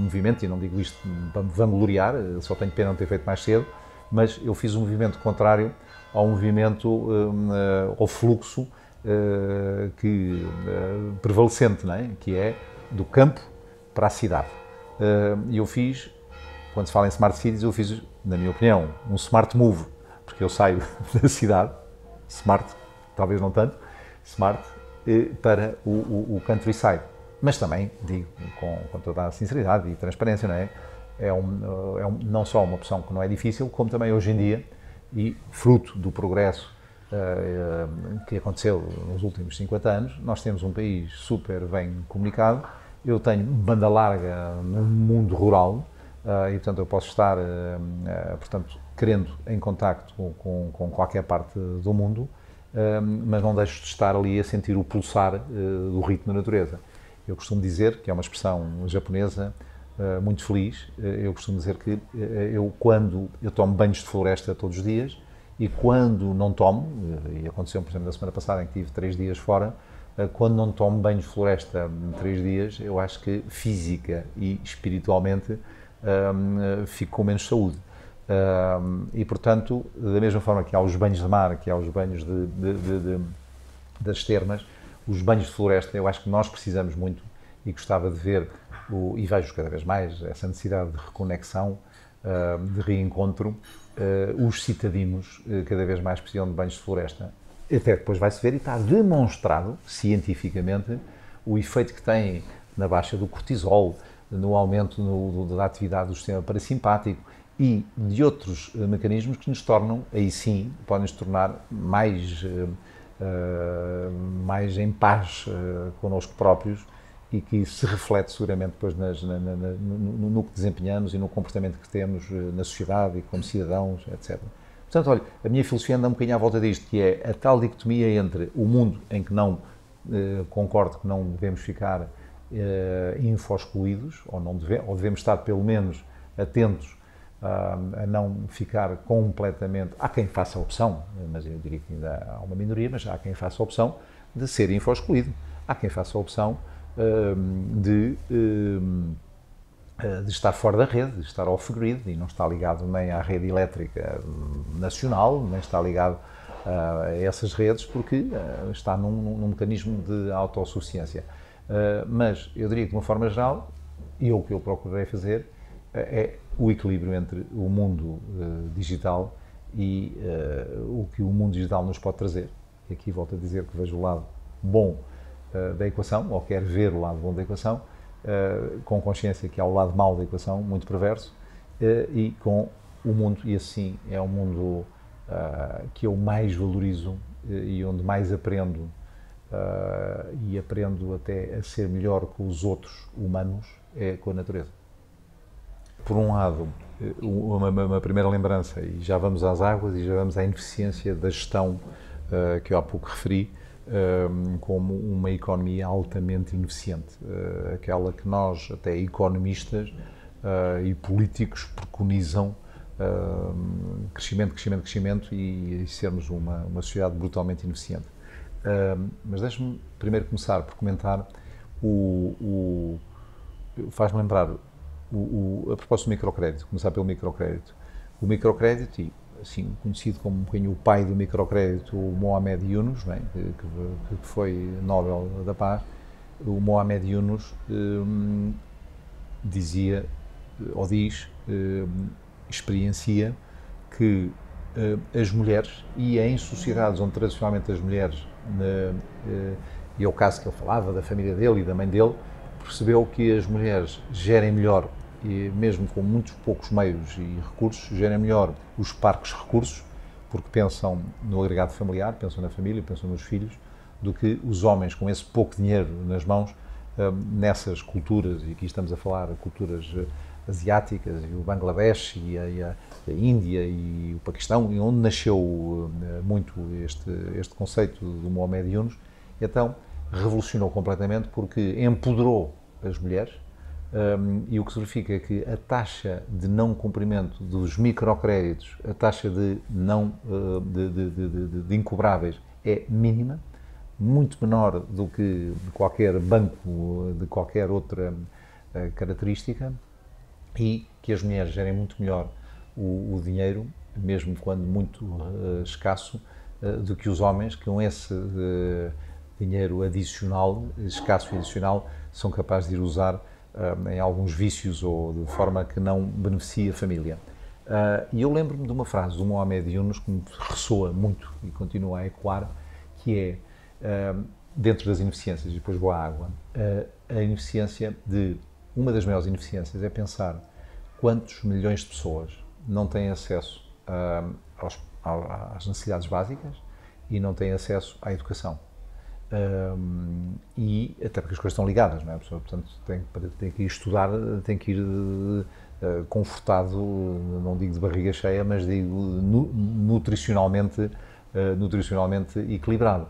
movimento, e não digo isto para me vangloriar, só tenho pena não ter feito mais cedo, mas eu fiz um movimento contrário ao movimento, ao fluxo prevalecente, não é? Que é do campo para a cidade. E eu fiz, quando se fala em smart cities, eu fiz, na minha opinião, um smart move, porque eu saio da cidade, smart, talvez não tanto, smart, para o countryside. Mas também, digo com toda a sinceridade e transparência, não é? Não só uma opção que não é difícil, como também hoje em dia, e fruto do progresso que aconteceu nos últimos 50 anos, nós temos um país super bem comunicado, eu tenho banda larga no mundo rural, e portanto eu posso estar, portanto, querendo, em contacto com qualquer parte do mundo, mas não deixo de estar ali a sentir o pulsar do ritmo da natureza. Eu costumo dizer, que é uma expressão japonesa, muito feliz, eu costumo dizer que quando eu tomo banhos de floresta todos os dias, e quando não tomo, e aconteceu, por exemplo, na semana passada em que tive 3 dias fora, quando não tomo banhos de floresta 3 dias, eu acho que física e espiritualmente fico com menos saúde. E, portanto, da mesma forma que há os banhos de mar, que há os banhos das termas, os banhos de floresta, eu acho que nós precisamos muito, e gostava de ver, e vejo cada vez mais, essa necessidade de reconexão, de reencontro. Os citadinos cada vez mais precisam de banhos de floresta. Até depois vai-se ver, e está demonstrado cientificamente o efeito que tem na baixa do cortisol, no aumento da atividade do sistema parasimpático e de outros mecanismos que nos tornam, aí sim, podem nos tornar mais em paz connosco próprios, e que isso se reflete seguramente depois no que desempenhamos e no comportamento que temos na sociedade e como cidadãos, etc. Portanto, olha, a minha filosofia anda um bocadinho à volta disto, que é a tal dicotomia entre o mundo em que não concordo que não devemos ficar infoscluídos, ou devemos estar pelo menos atentos a não ficar completamente... Há quem faça a opção, mas eu diria que ainda há uma minoria, mas há quem faça a opção de ser infoscluído, há quem faça a opção de estar fora da rede, de estar off-grid, e não está ligado nem à rede elétrica nacional, nem está ligado a essas redes, porque está num mecanismo de autossuficiência. Mas eu diria que, de uma forma geral, e o que eu procurei fazer é o equilíbrio entre o mundo digital e o que o mundo digital nos pode trazer. E aqui volto a dizer que vejo o lado bom da equação, ou quero ver o lado bom da equação, com consciência que há o lado mau da equação, muito perverso, e com o mundo, e assim é um mundo que eu mais valorizo e onde mais aprendo, e aprendo até a ser melhor com os outros humanos, é com a natureza. Por um lado, uma primeira lembrança, e já vamos às águas e já vamos à ineficiência da gestão que eu há pouco referi, como uma economia altamente ineficiente, aquela que nós, até economistas e políticos, preconizam crescimento, crescimento, crescimento e sermos uma sociedade brutalmente ineficiente. Mas deixe-me primeiro começar por comentar, faz-me lembrar, a propósito do microcrédito, começar pelo microcrédito. O microcrédito, e assim, conhecido como um bocadinho o pai do microcrédito, o Mohamed Yunus, bem, que foi Nobel da Paz, o Mohamed Yunus dizia, ou diz, experiencia que as mulheres, e em sociedades onde tradicionalmente as mulheres, e é o caso que ele falava da família dele e da mãe dele, percebeu que as mulheres gerem melhor, e mesmo com muitos poucos meios e recursos, gerem melhor os parcos recursos, porque pensam no agregado familiar, pensam na família, pensam nos filhos, do que os homens com esse pouco dinheiro nas mãos, nessas culturas, e aqui estamos a falar de culturas asiáticas, e o Bangladesh, e a Índia, e o Paquistão, e onde nasceu muito este conceito do Mohamed Yunus. Então, revolucionou completamente porque empoderou as mulheres, e o que significa que a taxa de não cumprimento dos microcréditos, a taxa de incobráveis é mínima, muito menor do que de qualquer banco, de qualquer outra característica, e que as mulheres gerem muito melhor o dinheiro, mesmo quando muito escasso, do que os homens, que com esse dinheiro adicional, escasso e adicional, são capazes de ir usar em alguns vícios ou de forma que não beneficia a família. E eu lembro-me de uma frase do Mohamed Yunus que me ressoa muito e continua a ecoar, que é, dentro das ineficiências, e depois vou à água, uma das maiores ineficiências é pensar quantos milhões de pessoas não têm acesso às necessidades básicas e não têm acesso à educação. E até porque as coisas estão ligadas, não é? Portanto, tem que ir estudar, tem que ir confortado, não digo de barriga cheia, mas digo nutricionalmente equilibrado,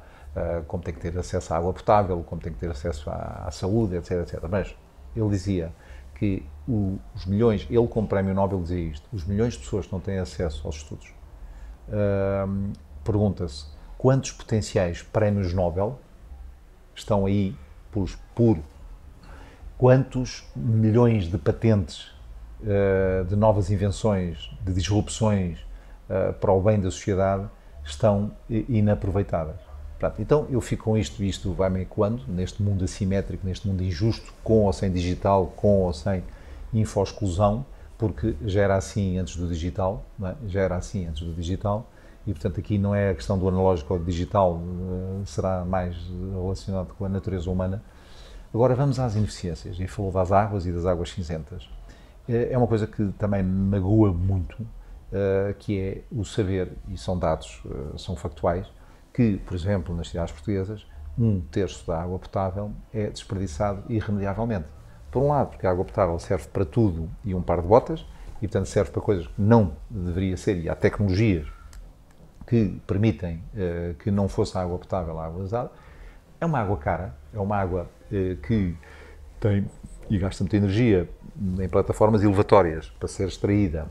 como tem que ter acesso à água potável, como tem que ter acesso à saúde, etc, etc. Mas ele dizia que os milhões, ele com o Prémio Nobel dizia isto, os milhões de pessoas que não têm acesso aos estudos, pergunta-se quantos potenciais Prémios Nobel estão aí por quantos milhões de patentes, de novas invenções, de disrupções para o bem da sociedade estão inaproveitadas. Pronto, então eu fico com isto, e isto vai-me ecoando neste mundo assimétrico, neste mundo injusto, com ou sem digital, com ou sem infoexclusão, porque já era assim antes do digital, não é? Já era assim antes do digital. E, portanto, aqui não é a questão do analógico ou do digital, será mais relacionado com a natureza humana. Agora vamos às ineficiências, e falou das águas e das águas cinzentas. É uma coisa que também magoa muito, que é o saber, e são dados, são factuais, que, por exemplo, nas cidades portuguesas, 1/3 da água potável é desperdiçado irremediavelmente. Por um lado, porque a água potável serve para tudo e um par de botas, e portanto serve para coisas que não deveria ser, e há tecnologias que permitem que não fosse a água potável a água usada. É uma água cara, é uma água que tem e gasta muita energia em plataformas elevatórias para ser extraída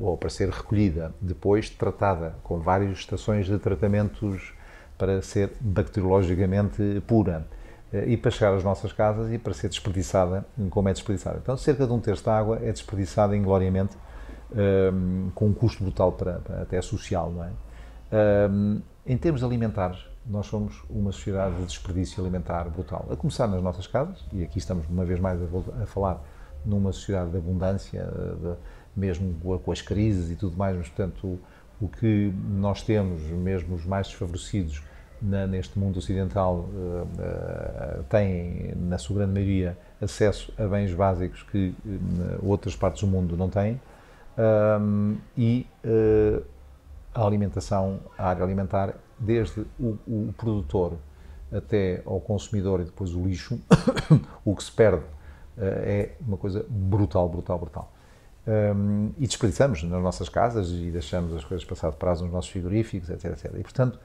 ou para ser recolhida, depois tratada com várias estações de tratamentos para ser bacteriologicamente pura e para chegar às nossas casas e para ser desperdiçada como é desperdiçada. Então, cerca de 1/3 da água é desperdiçada ingloriamente, com um custo brutal para até social, não é? Em termos alimentares, nós somos uma sociedade de desperdício alimentar brutal, a começar nas nossas casas, e aqui estamos uma vez mais a falar numa sociedade de abundância, mesmo com as crises e tudo mais, mas portanto o que nós temos, mesmo os mais desfavorecidos neste mundo ocidental, têm, na sua grande maioria, acesso a bens básicos que outras partes do mundo não têm, e a alimentação, a área alimentar, desde o produtor até ao consumidor e depois o lixo, o que se perde é uma coisa brutal, brutal, brutal. E desperdiçamos nas nossas casas e deixamos as coisas passar de prazo nos nossos frigoríficos, etc, etc. E, portanto,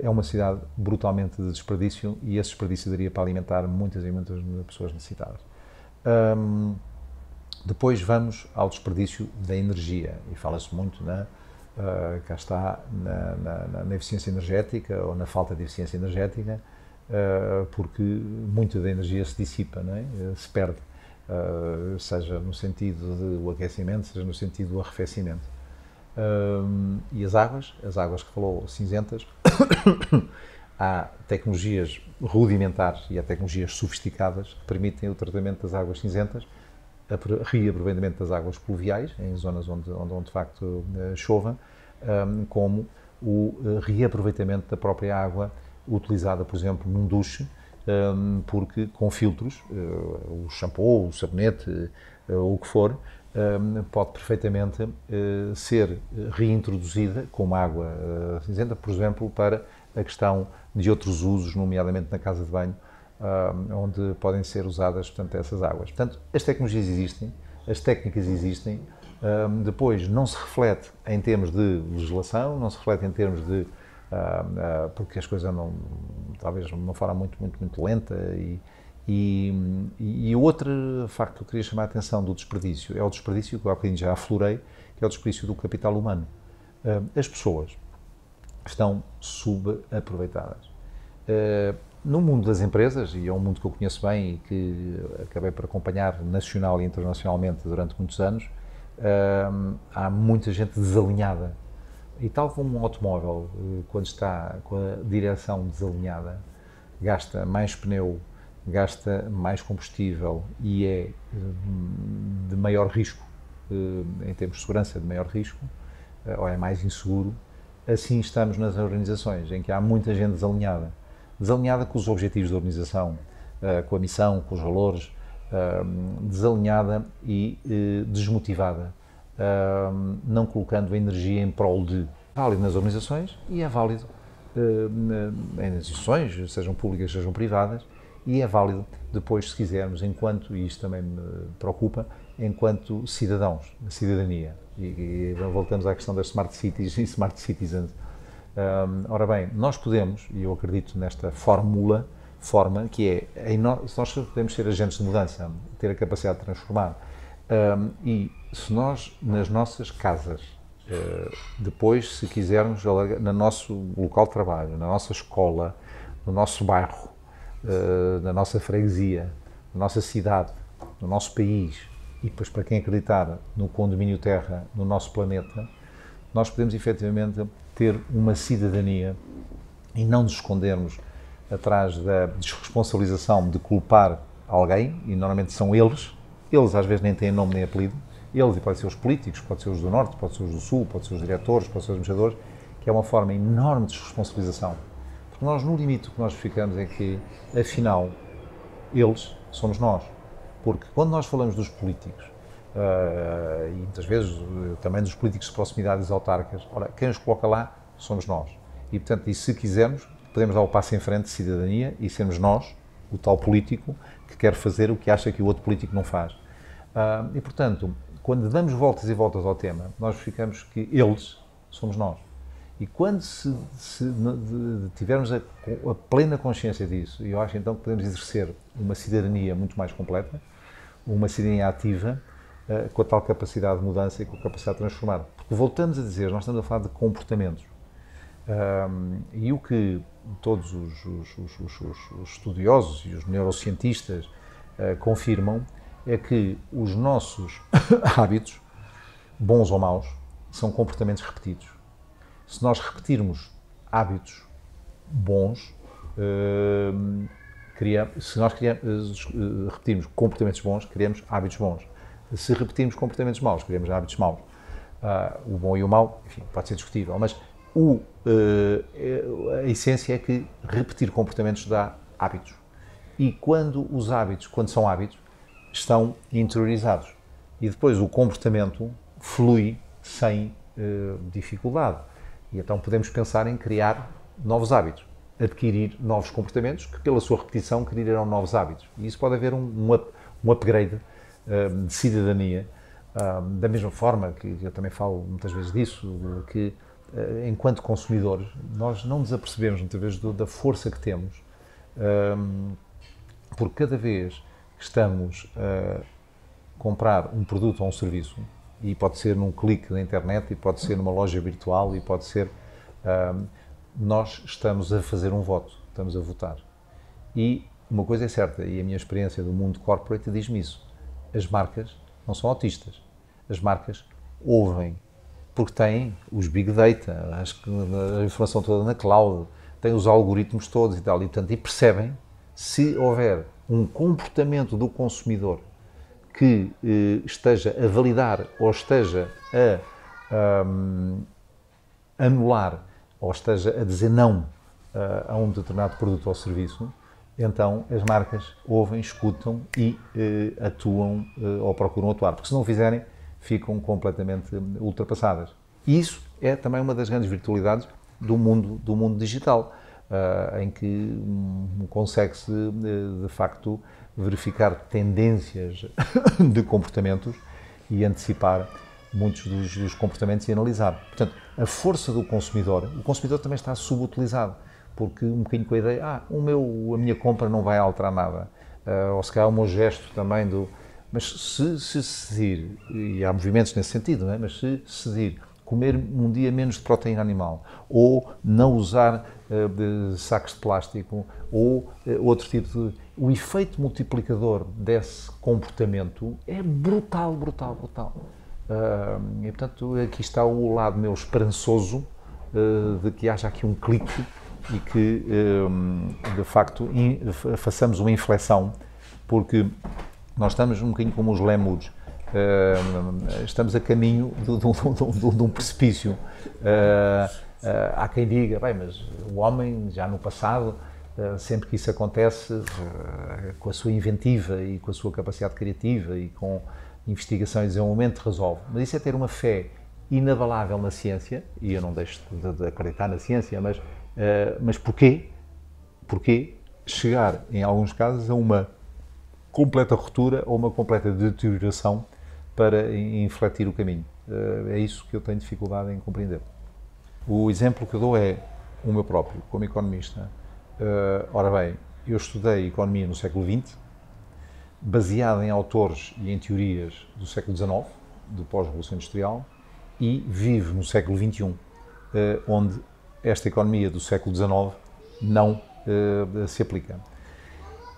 é uma cidade brutalmente de desperdício, e esse desperdício daria para alimentar muitas e muitas pessoas necessitadas. Depois vamos ao desperdício da energia, e fala-se muito cá está, na eficiência energética, ou na falta de eficiência energética, porque muito da energia se dissipa, não é? Se perde, seja no sentido do aquecimento, seja no sentido do arrefecimento. E as águas que falou, cinzentas, há tecnologias rudimentares e há tecnologias sofisticadas que permitem o tratamento das águas cinzentas, reaproveitamento das águas pluviais, em zonas onde de facto chova, como o reaproveitamento da própria água utilizada, por exemplo, num duche, porque com filtros, o shampoo, o sabonete, o que for, pode perfeitamente ser reintroduzida como água cinzenta, por exemplo, para a questão de outros usos, nomeadamente na casa de banho, onde podem ser usadas, portanto, essas águas. Portanto, as tecnologias existem, as técnicas existem, depois não se reflete em termos de legislação, não se reflete em termos de... porque as coisas andam, talvez, de uma forma muito, muito, muito lenta. E outro facto que eu queria chamar a atenção do desperdício, é o desperdício, que eu há bocadinho já aflorei, que é o desperdício do capital humano. As pessoas estão subaproveitadas. No mundo das empresas, e é um mundo que eu conheço bem e que acabei por acompanhar nacional e internacionalmente durante muitos anos, há muita gente desalinhada. E tal como um automóvel, quando está com a direção desalinhada, gasta mais pneu, gasta mais combustível e é de maior risco, em termos de segurança, de maior risco, ou é mais inseguro, assim estamos nas organizações, em que há muita gente desalinhada. Desalinhada com os objetivos da organização, com a missão, com os valores, desalinhada e desmotivada, não colocando a energia em prol de... É válido nas organizações e é válido em instituições, sejam públicas, sejam privadas, e é válido depois, se quisermos, enquanto, e isto também me preocupa, enquanto cidadãos, cidadania. E voltamos à questão das smart cities e smart citizens. Ora bem, nós podemos, e eu acredito nesta forma que é, se nós podemos ser agentes de mudança, ter a capacidade de transformar, e se nós, nas nossas casas, depois, se quisermos, no nosso local de trabalho, na nossa escola, no nosso bairro, na nossa freguesia, na nossa cidade, no nosso país, e depois, para quem acreditar, no condomínio Terra, no nosso planeta, nós podemos efetivamente ter uma cidadania e não nos escondermos atrás da desresponsabilização de culpar alguém, e normalmente são eles às vezes nem têm nome nem apelido, eles, e podem ser os políticos, podem ser os do Norte, podem ser os do Sul, podem ser os diretores, podem ser os administradores, que é uma forma enorme de desresponsabilização. Porque nós, no limite, o que nós ficamos é que, afinal, eles somos nós. Porque quando nós falamos dos políticos, e muitas vezes também dos políticos de proximidade das autarcas, ora, quem os coloca lá somos nós. E, portanto, e se quisermos, podemos dar o passo em frente de cidadania e sermos nós, o tal político, que quer fazer o que acha que o outro político não faz. E, portanto, quando damos voltas e voltas ao tema, nós ficamos que eles somos nós. E quando tivermos a plena consciência disso, eu acho então que podemos exercer uma cidadania muito mais completa, uma cidadania ativa, com a tal capacidade de mudança e com a capacidade de transformar. Porque voltamos a dizer, nós estamos a falar de comportamentos. E o que todos os estudiosos e os neurocientistas confirmam é que os nossos hábitos, bons ou maus, são comportamentos repetidos. Se nós repetirmos hábitos bons, repetirmos comportamentos bons, criamos hábitos bons. Se repetirmos comportamentos maus, criamos hábitos maus. O bom e o mau, enfim, pode ser discutível, mas a essência é que repetir comportamentos dá hábitos. E quando são hábitos, estão interiorizados. E depois o comportamento flui sem dificuldade. E então podemos pensar em criar novos hábitos, adquirir novos comportamentos que, pela sua repetição, criarão novos hábitos. E isso pode haver um upgrade de cidadania. Da mesma forma que eu também falo muitas vezes disso, que enquanto consumidores, nós não nos apercebemos muitas vezes da força que temos, porque cada vez que estamos a comprar um produto ou um serviço, e pode ser num clique na internet, e pode ser numa loja virtual, e pode ser... nós estamos a fazer um voto, estamos a votar. E uma coisa é certa, e a minha experiência do mundo corporate diz-me isso, as marcas não são autistas, as marcas ouvem, porque têm os big data, a informação toda na cloud, têm os algoritmos todos e tal, e, portanto, percebem se houver um comportamento do consumidor que esteja a validar ou esteja a anular ou esteja a dizer não a um determinado produto ou serviço, então as marcas ouvem, escutam e atuam ou procuram atuar, porque se não o fizerem, ficam completamente ultrapassadas. E isso é também uma das grandes virtualidades do mundo digital, em que consegue-se, de facto, verificar tendências de comportamentos e antecipar muitos dos comportamentos e analisar. Portanto, a força do consumidor, o consumidor também está subutilizado, porque um bocadinho com a ideia, a minha compra não vai alterar nada, ou se calhar o meu gesto também do... Mas se decidir, e há movimentos nesse sentido, não é? Mas se decidir comer um dia menos de proteína animal, ou não usar de sacos de plástico, ou outro tipo de... O efeito multiplicador desse comportamento é brutal, brutal, brutal. E, portanto, aqui está o lado meu esperançoso de que haja aqui um clique e que, de facto, façamos uma inflexão, porque nós estamos um bocadinho como os lémures, estamos a caminho de um precipício. Há quem diga, bem, mas o homem, já no passado, sempre que isso acontece, com a sua inventiva e com a sua capacidade criativa e com investigação e desenvolvimento, resolve. Mas isso é ter uma fé inabalável na ciência, e eu não deixo de acreditar na ciência, mas porquê? Porquê chegar, em alguns casos, a uma completa ruptura ou uma completa deterioração para infletir o caminho? É isso que eu tenho dificuldade em compreender. O exemplo que eu dou é o meu próprio, como economista. Ora bem, eu estudei economia no século XX, baseado em autores e em teorias do século XIX, do pós-revolução industrial, e vivo no século XXI, onde esta economia do século XIX não se aplica.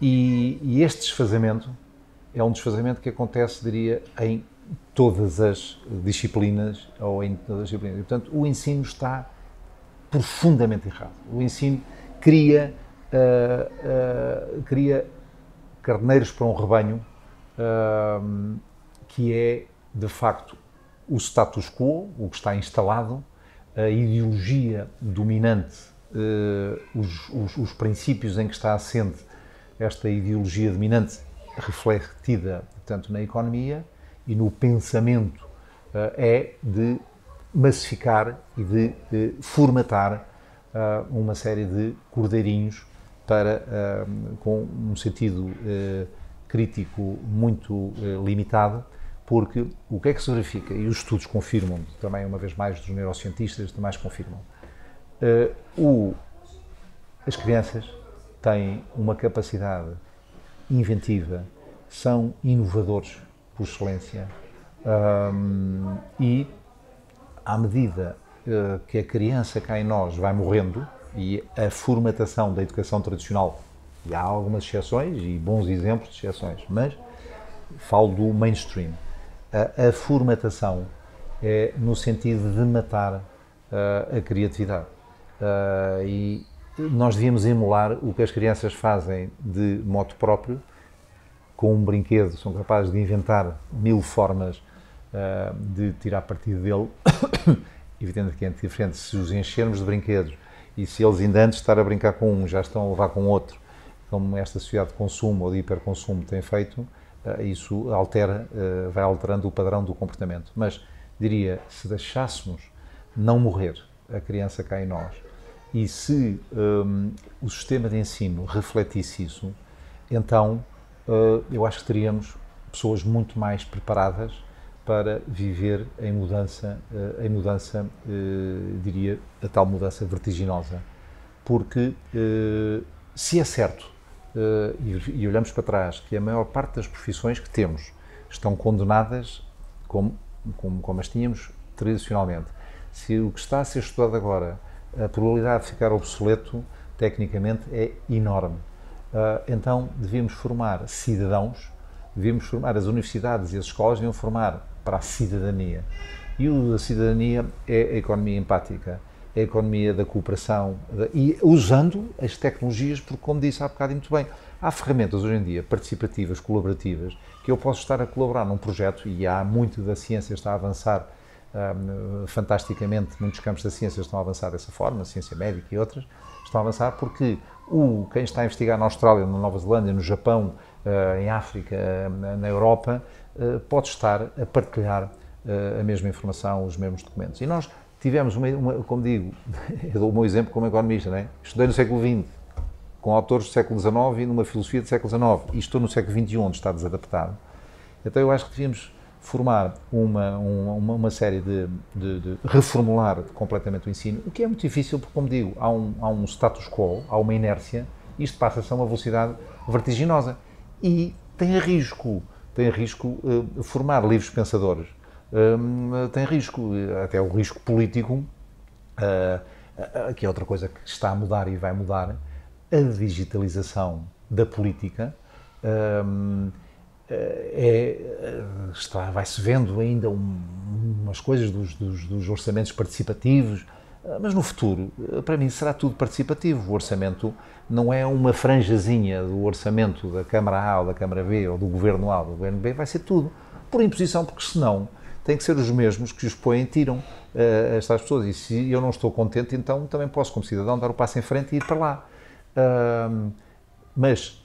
E este desfazamento é um desfazamento que acontece, diria, em todas as disciplinas, E, portanto, o ensino está profundamente errado. O ensino cria carneiros para um rebanho, que é, de facto, o status quo, o que está instalado, a ideologia dominante, os princípios em que está assente esta ideologia dominante refletida, portanto, na economia e no pensamento é de massificar e de formatar uma série de cordeirinhos para, com um sentido crítico muito limitado, porque o que é que se verifica, e os estudos confirmam, também uma vez mais dos neurocientistas, também confirmam, as crianças têm uma capacidade inventiva, são inovadores por excelência, e à medida que a criança cá em nós vai morrendo, e a formatação da educação tradicional, e há algumas exceções e bons exemplos de exceções, mas falo do mainstream, a formatação é no sentido de matar a criatividade, e nós devíamos emular o que as crianças fazem de modo próprio, com um brinquedo, são capazes de inventar mil formas de tirar partido dele, evidentemente diferente se os enchermos de brinquedos e se eles ainda antes de estar a brincar com um já estão a levar com outro, como esta sociedade de consumo ou de hiperconsumo tem feito, isso altera, vai alterando o padrão do comportamento. Mas, diria, se deixássemos não morrer a criança cá em nós e se o sistema de ensino refletisse isso, então eu acho que teríamos pessoas muito mais preparadas para viver em mudança, diria, a tal mudança vertiginosa. Porque se é certo, e olhamos para trás, que a maior parte das profissões que temos estão condenadas como as tínhamos tradicionalmente. Se o que está a ser estudado agora, a probabilidade de ficar obsoleto, tecnicamente, é enorme. Então, devemos formar cidadãos, devemos formar as universidades e as escolas, devemos formar para a cidadania. E a cidadania é a economia empática, é a economia da cooperação, e usando as tecnologias, porque, como disse há bocado muito bem, há ferramentas hoje em dia participativas, colaborativas, que eu posso estar a colaborar num projeto, e há muito da ciência está a avançar fantasticamente, muitos campos da ciência estão a avançar dessa forma, a ciência médica e outras, estão a avançar porque quem está a investigar na Austrália, na Nova Zelândia, no Japão, em África, na Europa, pode estar a partilhar a mesma informação, os mesmos documentos. E nós tivemos, como digo, eu dou o meu exemplo como economista, não é? Estudei no século XX, com autores do século XIX e numa filosofia do século XIX, e estou no século XXI, onde está desadaptado. Então eu acho que devíamos formar uma série de reformular completamente o ensino, o que é muito difícil porque, como digo, há um status quo, há uma inércia, isto passa-se a uma velocidade vertiginosa e tem risco formar livres pensadores, tem risco, até o risco político, que é outra coisa que está a mudar e vai mudar, a digitalização da política, vai-se vendo ainda umas coisas dos orçamentos participativos, mas no futuro, para mim, será tudo participativo. O orçamento não é uma franjazinha do orçamento da Câmara A ou da Câmara B ou do Governo A ou do Governo B, vai ser tudo por imposição, porque senão tem que ser os mesmos que os põem e tiram estas pessoas. E se eu não estou contente, então também posso, como cidadão, dar o passo em frente e ir para lá. Mas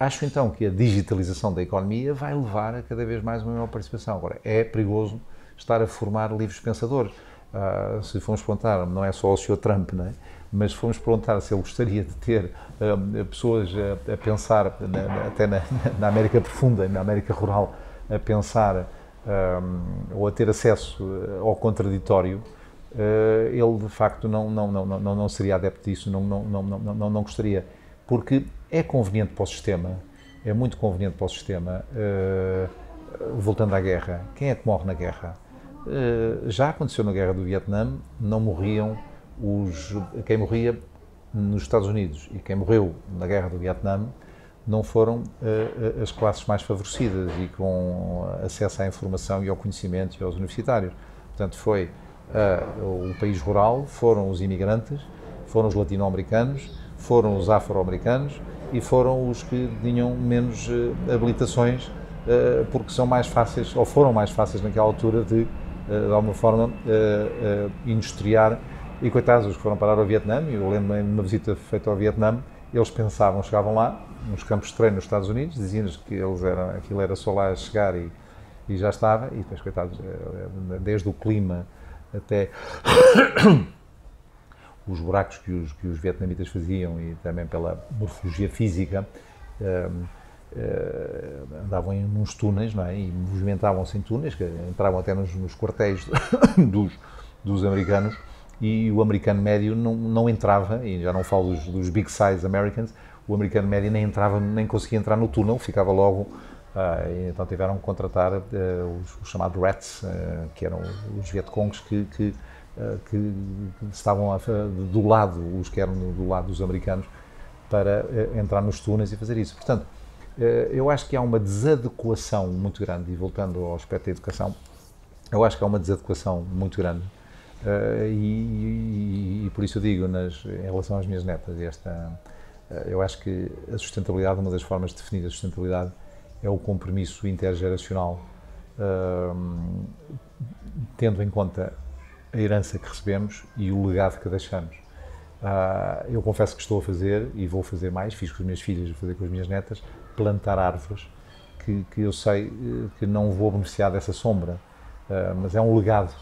acho então que a digitalização da economia vai levar a cada vez mais uma maior participação. Agora, é perigoso estar a formar livres pensadores. Se formos perguntar, não é só ao Sr. Trump, não é? Mas se formos perguntar se ele gostaria de ter pessoas a pensar, até na América profunda, na América rural, a pensar ou a ter acesso ao contraditório, ele de facto não seria adepto disso, não gostaria. Porque é conveniente para o sistema, é muito conveniente para o sistema, voltando à guerra, quem é que morre na guerra? Já aconteceu na guerra do Vietnã, não morriam quem morria nos Estados Unidos, e quem morreu na guerra do Vietnã não foram as classes mais favorecidas e com acesso à informação e ao conhecimento e aos universitários. Portanto, foi o país rural, foram os imigrantes, foram os latino-americanos, foram os afro-americanos e foram os que tinham menos habilitações, porque são mais fáceis, ou foram mais fáceis naquela altura de alguma forma, industriar. E coitados, os que foram parar ao Vietnã, eu lembro-me de uma visita feita ao Vietnã, Eles pensavam, chegavam lá, nos campos de treino nos Estados Unidos, diziam-nos que aquilo era só lá chegar e já estava, e depois, coitados, desde o clima até os buracos que os vietnamitas faziam e também pela morfologia física, andavam em uns túneis, não é? E movimentavam-se em túneis, que entravam até nos quartéis dos americanos, e o americano médio não entrava, e já não falo dos big size Americans, o americano médio nem entrava, nem conseguia entrar no túnel, ficava logo, então tiveram que contratar os chamados rats, que eram os vietcongs que estavam do lado, os que eram do lado dos americanos, para entrar nos túneis e fazer isso. Portanto, eu acho que há uma desadequação muito grande, e voltando ao aspecto da educação, eu acho que há uma desadequação muito grande, e por isso eu digo, em relação às minhas netas, eu acho que a sustentabilidade, uma das formas de definir a sustentabilidade é o compromisso intergeracional, tendo em conta a herança que recebemos e o legado que deixamos. Eu confesso que estou a fazer, e vou fazer mais, fiz com as minhas filhas, vou fazer com as minhas netas, plantar árvores que eu sei que não vou beneficiar dessa sombra, mas é um legado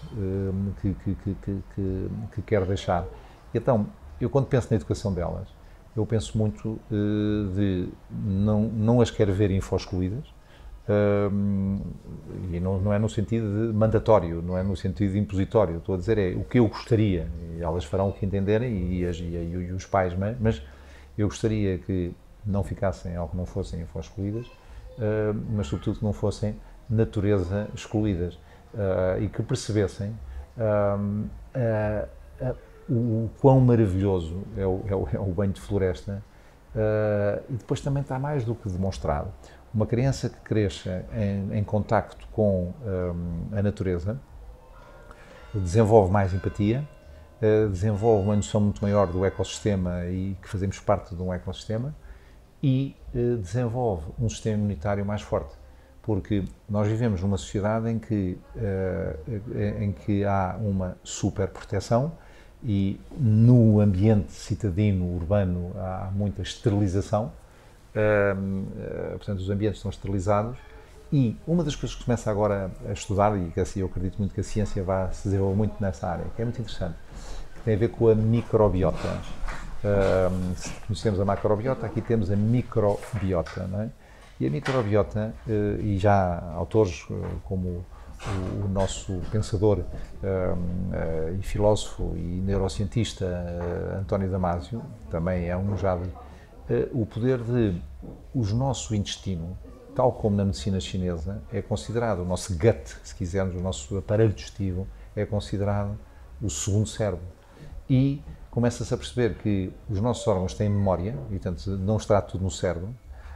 que quero deixar. E então, eu quando penso na educação delas, eu penso muito de não as quero ver infoscluídas, e não é no sentido de mandatório, não é no sentido de impositório, estou a dizer é o que eu gostaria, e elas farão o que entenderem, e os pais, mas eu gostaria que não ficassem, ou que não fossem infoscluídas, mas sobretudo que não fossem natureza excluídas, e que percebessem o quão maravilhoso é o banho de floresta, e depois também está mais do que demonstrado. Uma criança que cresça em contacto com a natureza desenvolve mais empatia, desenvolve uma noção muito maior do ecossistema e que fazemos parte de um ecossistema, e desenvolve um sistema imunitário mais forte, porque nós vivemos numa sociedade em que há uma super proteção, e no ambiente citadino, urbano, há muita esterilização. Portanto, os ambientes estão esterilizados, e uma das coisas que começa agora a estudar, e que assim eu acredito muito que a ciência vai se desenvolver muito nessa área, que é muito interessante, que tem a ver com a microbiota. Se conhecemos a macrobiota, aqui temos a microbiota, não é? E a microbiota, e já há autores como o nosso pensador e filósofo e neurocientista António Damasio, também é um jovem, o poder de o nosso intestino, tal como na medicina chinesa, é considerado, o nosso gut, se quisermos, o nosso aparelho digestivo, é considerado o segundo cérebro. E começa-se a perceber que os nossos órgãos têm memória, e portanto não está tudo no cérebro,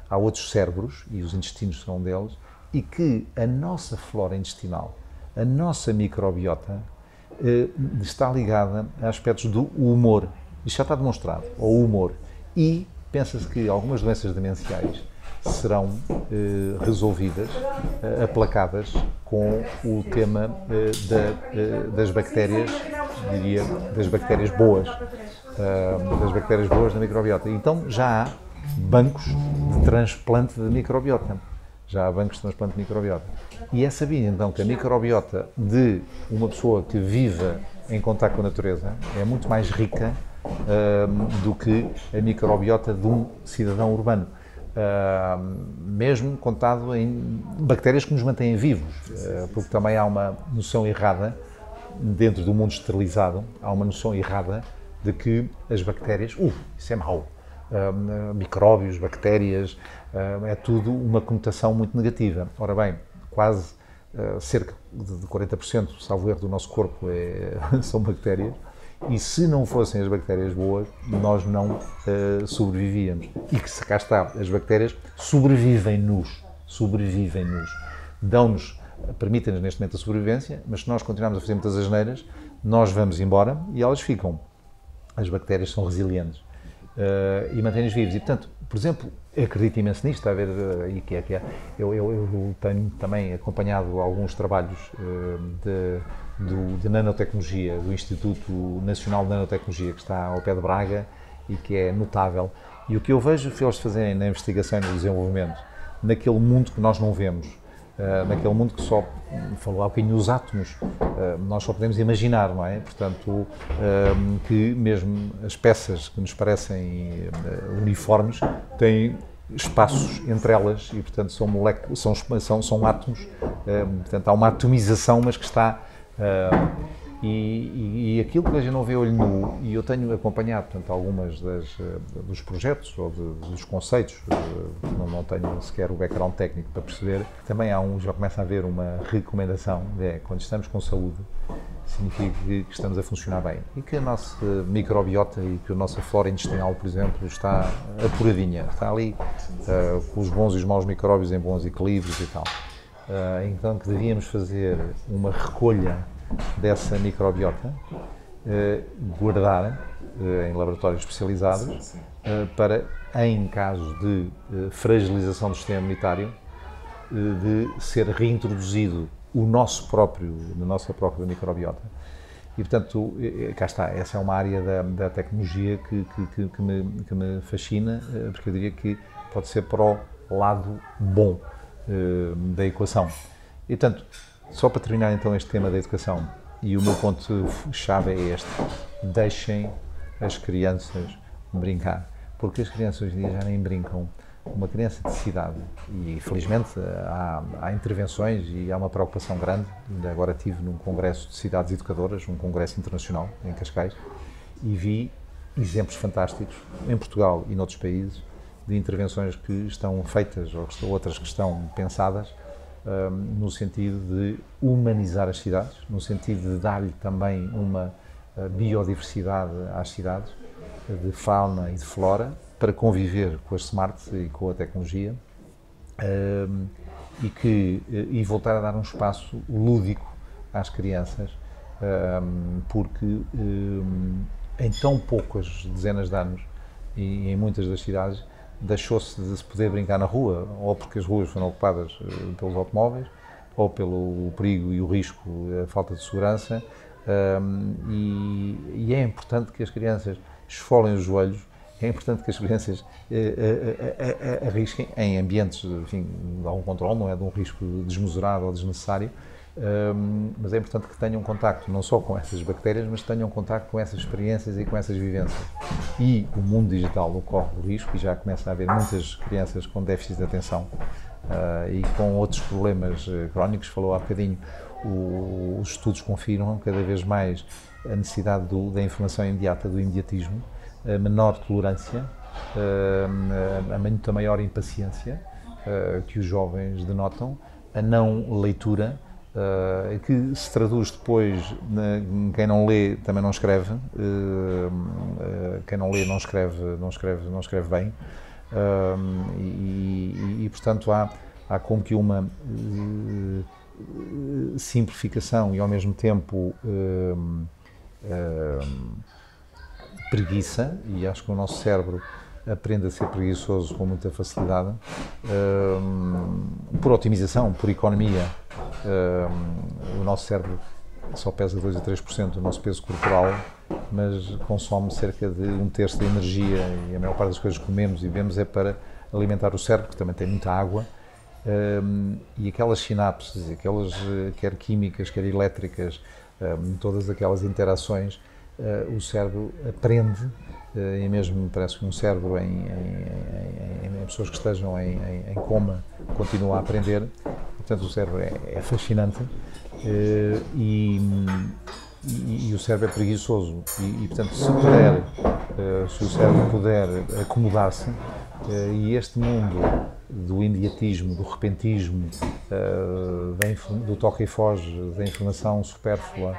há outros cérebros, e os intestinos são um deles, e que a nossa flora intestinal, a nossa microbiota, está ligada a aspectos do humor. Isto já está demonstrado, ao humor. E pensa-se que algumas doenças demenciais serão resolvidas, aplacadas, com o tema das bactérias, diria, das bactérias boas da microbiota. Então já há bancos de transplante de microbiota. E é sabido então que a microbiota de uma pessoa que viva em contacto com a natureza é muito mais rica do que a microbiota de um cidadão urbano, mesmo contado em bactérias que nos mantêm vivos, porque também há uma noção errada, dentro do mundo esterilizado, há uma noção errada de que as bactérias, isso é mau, micróbios, bactérias, é tudo uma conotação muito negativa. Ora bem, quase cerca de 40%, salvo erro, do nosso corpo são bactérias, e se não fossem as bactérias boas, nós não sobrevivíamos. E que se cá está, as bactérias sobrevivem-nos, dão-nos, permitem-nos neste momento a sobrevivência, mas se nós continuarmos a fazer muitas asneiras, nós vamos embora e elas ficam. As bactérias são resilientes e mantêm-nos vivos. E, portanto, por exemplo, acredito imenso nisto, eu tenho também acompanhado alguns trabalhos de nanotecnologia, do Instituto Nacional de Nanotecnologia, que está ao pé de Braga e que é notável, E o que eu vejo que eles fazem na investigação e no desenvolvimento, naquele mundo que nós não vemos, naquele mundo que só, falou há bocadinho dos átomos, nós só podemos imaginar, não é? Portanto, que mesmo as peças que nos parecem uniformes têm espaços entre elas e, portanto, são átomos, portanto, há uma atomização, mas que está... E aquilo que a gente não vê olho nu, e eu tenho acompanhado, portanto, algumas dos projetos ou dos conceitos, não tenho sequer o background técnico para perceber, também já começa a haver uma recomendação, quando estamos com saúde, significa que estamos a funcionar bem e que a nossa microbiota e que a nossa flora intestinal, por exemplo, está apuradinha, está ali com os bons e os maus micróbios em bons equilíbrios e tal. Então que devíamos fazer uma recolha dessa microbiota, guardada em laboratórios especializados, sim, sim. Para, em caso de fragilização do sistema imunitário, de ser reintroduzido a nossa própria microbiota. E, portanto, cá está, essa é uma área da tecnologia que me fascina, porque eu diria que pode ser para o lado bom da equação. E, portanto, só para terminar então este tema da educação, e o meu ponto-chave é este: deixem as crianças brincar, porque as crianças hoje em dia já nem brincam. Uma criança de cidade, e felizmente há intervenções e há uma preocupação grande, ainda agora estive num congresso de cidades educadoras, um congresso internacional em Cascais, e vi exemplos fantásticos em Portugal e noutros países de intervenções que estão feitas ou outras que estão pensadas, no sentido de humanizar as cidades, no sentido de dar-lhe também uma biodiversidade às cidades, de fauna e de flora, para conviver com as smarts e com a tecnologia, e voltar a dar um espaço lúdico às crianças, porque em tão poucas dezenas de anos, e em muitas das cidades, deixou-se de se poder brincar na rua, ou porque as ruas foram ocupadas pelos automóveis, ou pelo perigo e o risco, a falta de segurança, e é importante que as crianças esfolem os joelhos, é importante que as crianças arrisquem em ambientes, enfim, de algum controle, não é de um risco desmesurado ou desnecessário, mas é importante que tenham contacto não só com essas bactérias, mas tenham contacto com essas experiências e com essas vivências. E o mundo digital ocorre o risco, e já começa a haver muitas crianças com déficit de atenção e com outros problemas crónicos. Falou há bocadinho, os estudos confirmam cada vez mais a necessidade da informação imediata, do imediatismo, a menor tolerância, a muita maior impaciência que os jovens denotam, a não leitura, que se traduz depois, quem não lê também não escreve, quem não lê não escreve bem, e portanto há como que uma simplificação e ao mesmo tempo preguiça, e acho que o nosso cérebro aprende a ser preguiçoso com muita facilidade, por otimização, por economia. O nosso cérebro só pesa 2 a 3% do nosso peso corporal, mas consome cerca de 1/3 da energia, e a maior parte das coisas que comemos e bebemos é para alimentar o cérebro, que também tem muita água, e aquelas sinapses, aquelas quer químicas, quer elétricas, todas aquelas interações, o cérebro aprende, e mesmo parece que um cérebro em pessoas que estejam em coma continua a aprender. Portanto, o cérebro é fascinante, e o cérebro é preguiçoso, e portanto, se o cérebro puder acomodar-se, e este mundo do imediatismo, do repentismo, do toque e foge, da informação supérflua.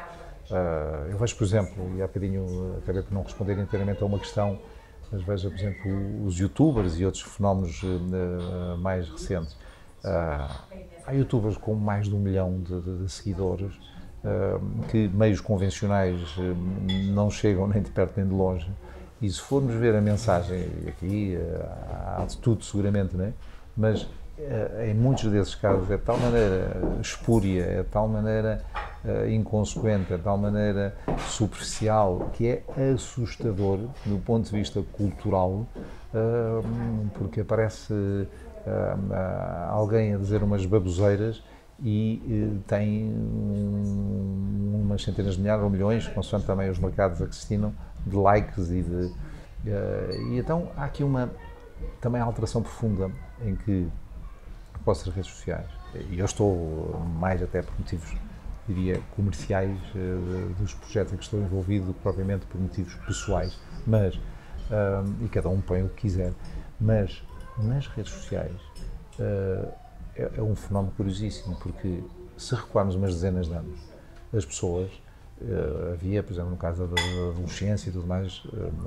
Eu vejo, por exemplo, e há bocadinho acabei por não responder inteiramente a uma questão, mas vejo, por exemplo, os youtubers e outros fenómenos mais recentes. Há youtubers com mais de 1 milhão de seguidores, que meios convencionais não chegam nem de perto nem de longe, e se formos ver a mensagem, aqui há de tudo seguramente, não é? Mas em muitos desses casos é de tal maneira espúria, é de tal maneira inconsequente, de tal maneira superficial, que é assustador do ponto de vista cultural, porque aparece alguém a dizer umas baboseiras e tem umas centenas de milhares ou milhões, consoante também os mercados a que se destinam, de likes e de... E então há aqui uma também alteração profunda em que posso ser redes sociais, e eu estou mais até por motivos, diria, comerciais dos projetos em que estou envolvido, propriamente por motivos pessoais, mas, e cada um põe o que quiser, mas nas redes sociais é um fenómeno curiosíssimo, porque se recuarmos umas dezenas de anos, as pessoas, havia, por exemplo, no caso da adolescência e tudo mais,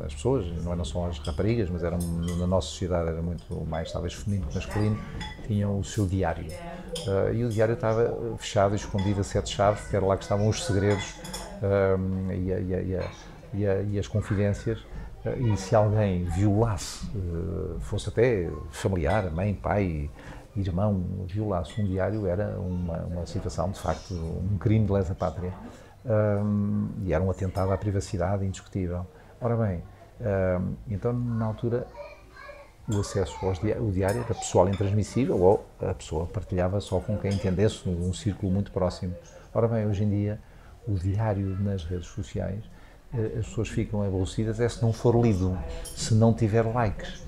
as pessoas, não só as raparigas, mas eram, na nossa sociedade era muito mais, talvez, feminino que masculino, tinham o seu diário. E o diário estava fechado e escondido a 7 chaves, porque era lá que estavam os segredos e as confidências. E se alguém violasse, fosse até familiar, mãe, pai, irmão, violasse um diário, era uma situação, de facto, um crime de lesa-pátria. E era um atentado à privacidade indiscutível. Ora bem, então na altura o acesso ao diário era pessoal intransmissível, ou a pessoa partilhava só com quem entendesse, num círculo muito próximo. Ora bem, hoje em dia o diário nas redes sociais, as pessoas ficam aborrecidas se não for lido, se não tiver likes.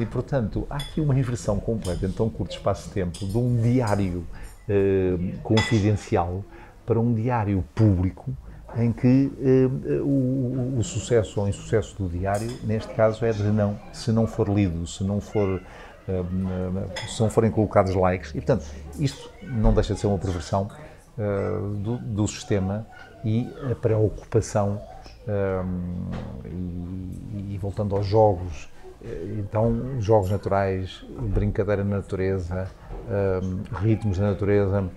E portanto há aqui uma inversão completa em tão curto espaço de tempo, de um diário confidencial para um diário público, em que o sucesso ou insucesso do diário, neste caso, é de não, se não for lido, se não forem colocados likes. E, portanto, isto não deixa de ser uma perversão do sistema e a preocupação. E voltando aos jogos, então, jogos naturais, brincadeira na natureza, ritmos da natureza,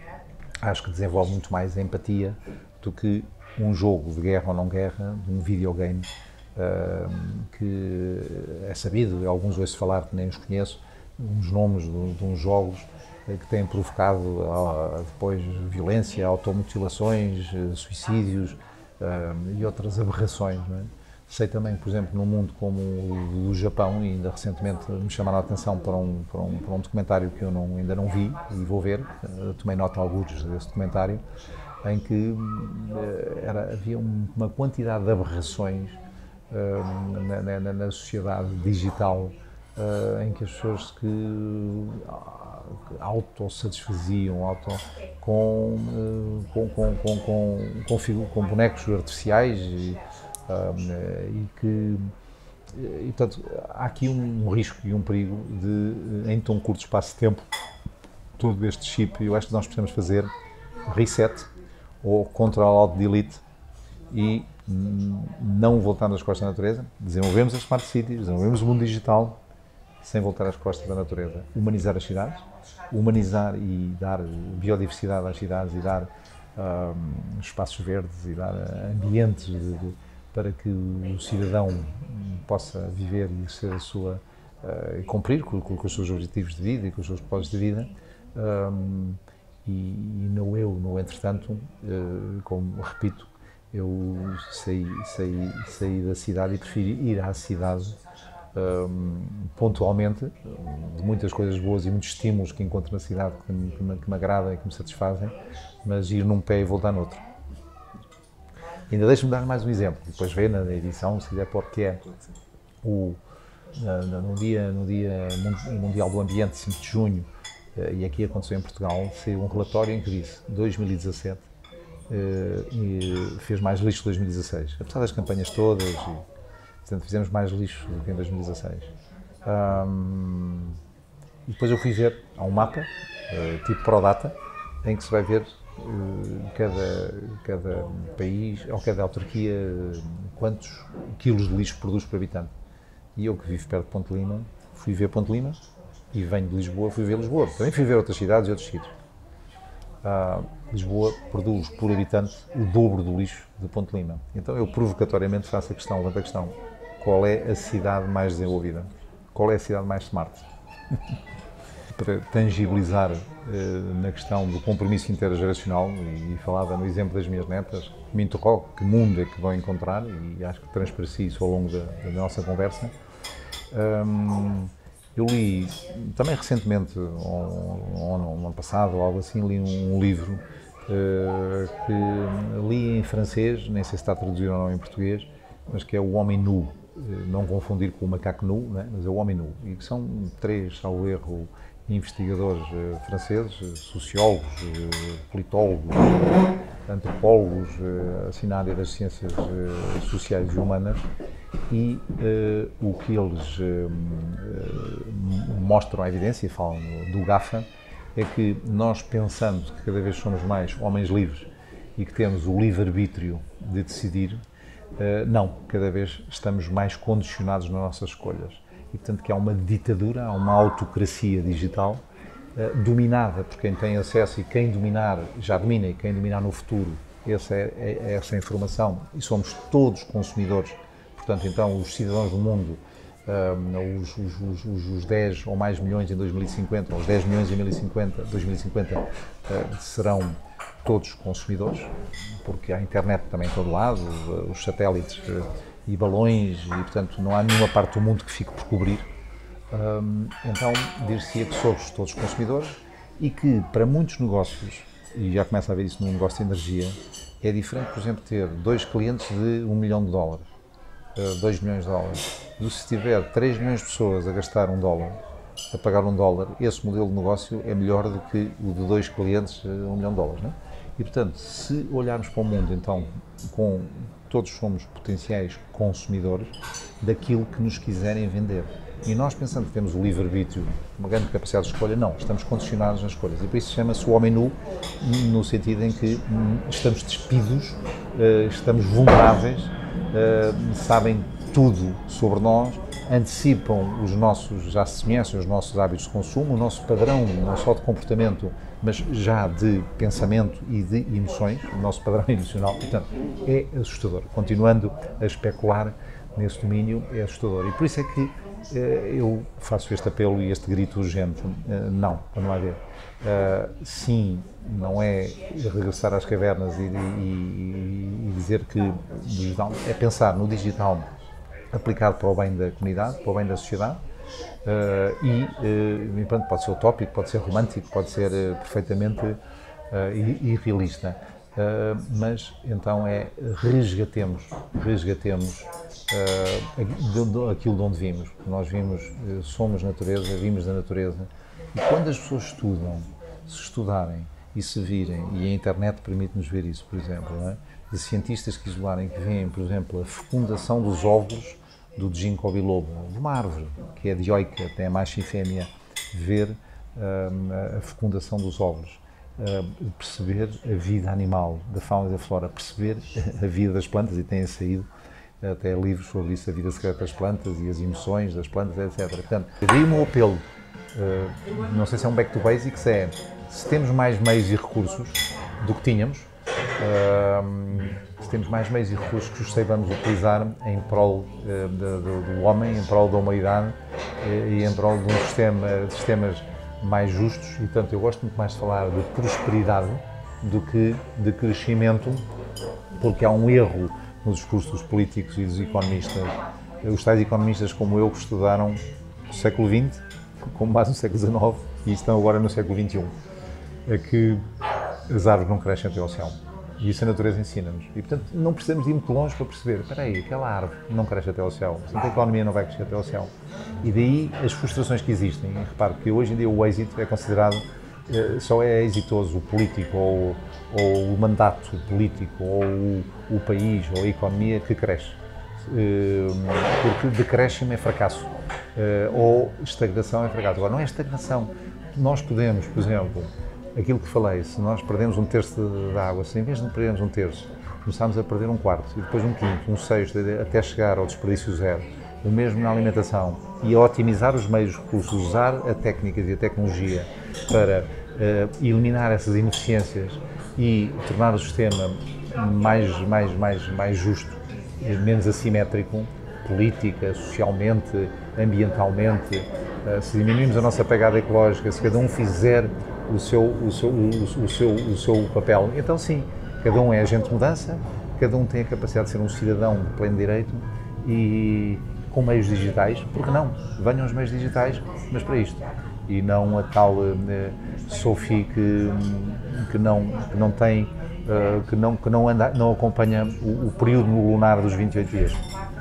acho que desenvolve muito mais a empatia do que um jogo de guerra ou não guerra, de um videogame que é sabido, alguns ouço falar que nem os conheço, uns nomes de uns jogos que têm provocado depois violência, automutilações, suicídios e outras aberrações, não é? Sei também, por exemplo, num mundo como o Japão, e ainda recentemente me chamaram a atenção para um documentário que eu ainda não vi e vou ver, tomei nota alguns desse documentário, em que havia uma quantidade de aberrações na sociedade digital, em que as pessoas que autossatisfaziam com bonecos artificiais e portanto, há aqui um risco e um perigo de, em tão curto espaço de tempo, todo este chip. Eu acho que nós precisamos fazer reset ou Ctrl+Alt+Delete e não voltar nas costas da natureza. Desenvolvemos as smart cities, desenvolvemos o mundo digital sem voltar às costas da natureza. Humanizar as cidades, humanizar e dar biodiversidade às cidades, e dar espaços verdes, e dar ambientes para que o cidadão possa viver e ser a sua, cumprir com os seus objetivos de vida e com os seus propósitos de vida, e não eu, no entretanto, como repito, eu saí da cidade e prefiro ir à cidade pontualmente, de muitas coisas boas e muitos estímulos que encontro na cidade que me agradam e que me satisfazem, mas ir num pé e voltar no outro. Ainda deixa-me dar mais um exemplo, depois vê na edição, se quiser pôr, que é no dia Mundial do Ambiente, 5 de junho, e aqui aconteceu em Portugal, saiu um relatório em que disse 2017 fez mais lixo que 2016, apesar das campanhas todas, e, portanto, fizemos mais lixo do que em 2016. E depois eu fui ver, há um mapa, tipo Prodata, em que se vai ver cada país ou cada autarquia quantos quilos de lixo produz por habitante. E eu, que vivo perto de Ponte Lima, fui ver Ponte Lima, e venho de Lisboa, fui ver Lisboa. Também fui ver outras cidades e outros sítios. Lisboa produz por habitante o dobro do lixo de Ponte Lima. Então eu provocatoriamente faço a questão, levanto a questão: qual é a cidade mais desenvolvida? Qual é a cidade mais smart? tangibilizar na questão do compromisso intergeracional e falava no exemplo das minhas netas, me interrogo que mundo é que vão encontrar e acho que transpareci isso ao longo da nossa conversa. Eu li também recentemente, no ano passado ou algo assim, li um livro que li em francês, nem sei se está traduzido ou não em português, mas que é O Homem Nu, não confundir com o macaco nu, né? Mas é O Homem Nu, e que são três, ao erro, investigadores franceses, sociólogos, politólogos, antropólogos, assim na área das ciências sociais e humanas, e o que eles mostram à evidência, falam do GAFA, é que nós pensamos que cada vez somos mais homens livres e que temos o livre-arbítrio de decidir, não, cada vez estamos mais condicionados nas nossas escolhas. E, portanto, que há uma ditadura, há uma autocracia digital dominada por quem tem acesso e quem dominar já domina e quem dominar no futuro essa informação e somos todos consumidores. Portanto, então, os cidadãos do mundo, os 10 ou mais milhões em 2050, ou os 10 milhões em 2050 serão todos consumidores, porque há internet também em todo lado, os satélites e balões, e portanto não há nenhuma parte do mundo que fique por cobrir. Então, dir-se-ia que somos todos consumidores e que para muitos negócios, e já começa a ver isso num negócio de energia, é diferente, por exemplo, ter 2 clientes de $1 milhão, 2 milhões de dólares, do se tiver 3 milhões de pessoas a gastar $1, a pagar $1, esse modelo de negócio é melhor do que o de 2 clientes, $1 milhão, não é? E portanto, se olharmos para o mundo, então, com todos somos potenciais consumidores daquilo que nos quiserem vender. E nós pensando que temos o livre-arbítrio, uma grande capacidade de escolha, não, estamos condicionados nas escolhas. E por isso chama-se o homem nu, no sentido em que estamos despidos, estamos vulneráveis, sabem tudo sobre nós, antecipam os nossos, já se conhecem os nossos hábitos de consumo, o nosso padrão, não só de comportamento, mas já de pensamento e de emoções, o nosso padrão emocional, portanto, é assustador. Continuando a especular nesse domínio é assustador. E por isso é que eu faço este apelo e este grito urgente, não há a ver. Sim, não é regressar às cavernas e dizer que digital é pensar no digital aplicado para o bem da comunidade, para o bem da sociedade, e pronto, pode ser utópico, pode ser romântico, pode ser perfeitamente irrealista, mas então é resgatemos aquilo de onde vimos. Nós vimos, somos natureza, vimos da natureza, e quando as pessoas estudam, se estudarem e se virem, e a internet permite-nos ver isso, por exemplo, não é? De cientistas que isolarem, que veem, por exemplo, a fecundação dos óvulos do ginkgo bilobo, de uma árvore que é dioica, tem a macho e fêmea, ver a fecundação dos óvulos, perceber a vida animal, da fauna e da flora, perceber a vida das plantas, e têm saído até livros sobre isso, a vida secreta das plantas e as emoções das plantas, etc. Portanto, daí o meu apelo, não sei se é um back to basics, é se temos mais meios e recursos do que tínhamos, se temos mais meios e recursos que os saibamos utilizar em prol do homem, em prol da humanidade e em prol de um sistemas mais justos. E tanto eu gosto muito mais de falar de prosperidade do que de crescimento, porque há um erro no discurso dos políticos e dos economistas, os tais economistas como eu que estudaram o século XX, com base no século XIX e estão agora no século XXI, é que as árvores não crescem até ao céu. E isso a natureza ensina-nos. E, portanto, não precisamos de ir muito longe para perceber, espera aí, aquela árvore não cresce até ao céu, portanto, a economia não vai crescer até ao céu. E daí as frustrações que existem. E repare que hoje em dia o êxito é considerado, só é exitoso o político, ou o mandato político, ou o país, ou a economia que cresce. Porque decréscimo é fracasso, ou estagnação é fracasso. Agora, não é estagnação. Nós podemos, por exemplo, aquilo que falei, se nós perdemos 1/3 da água, se em vez de perdermos 1/3, começámos a perder 1/4, e depois 1/5, 1/6, até chegar ao desperdício zero, o mesmo na alimentação, e a otimizar os meios, os recursos, usar a técnica e a tecnologia para eliminar essas ineficiências e tornar o sistema mais justo, menos assimétrico, política, socialmente, ambientalmente, se diminuirmos a nossa pegada ecológica, se cada um fizer o seu papel, então sim, cada um é agente de mudança, cada um tem a capacidade de ser um cidadão de pleno direito e com meios digitais, porque não? Venham os meios digitais, mas para isto. E não a tal Sofia que não acompanha o período lunar dos 28 dias.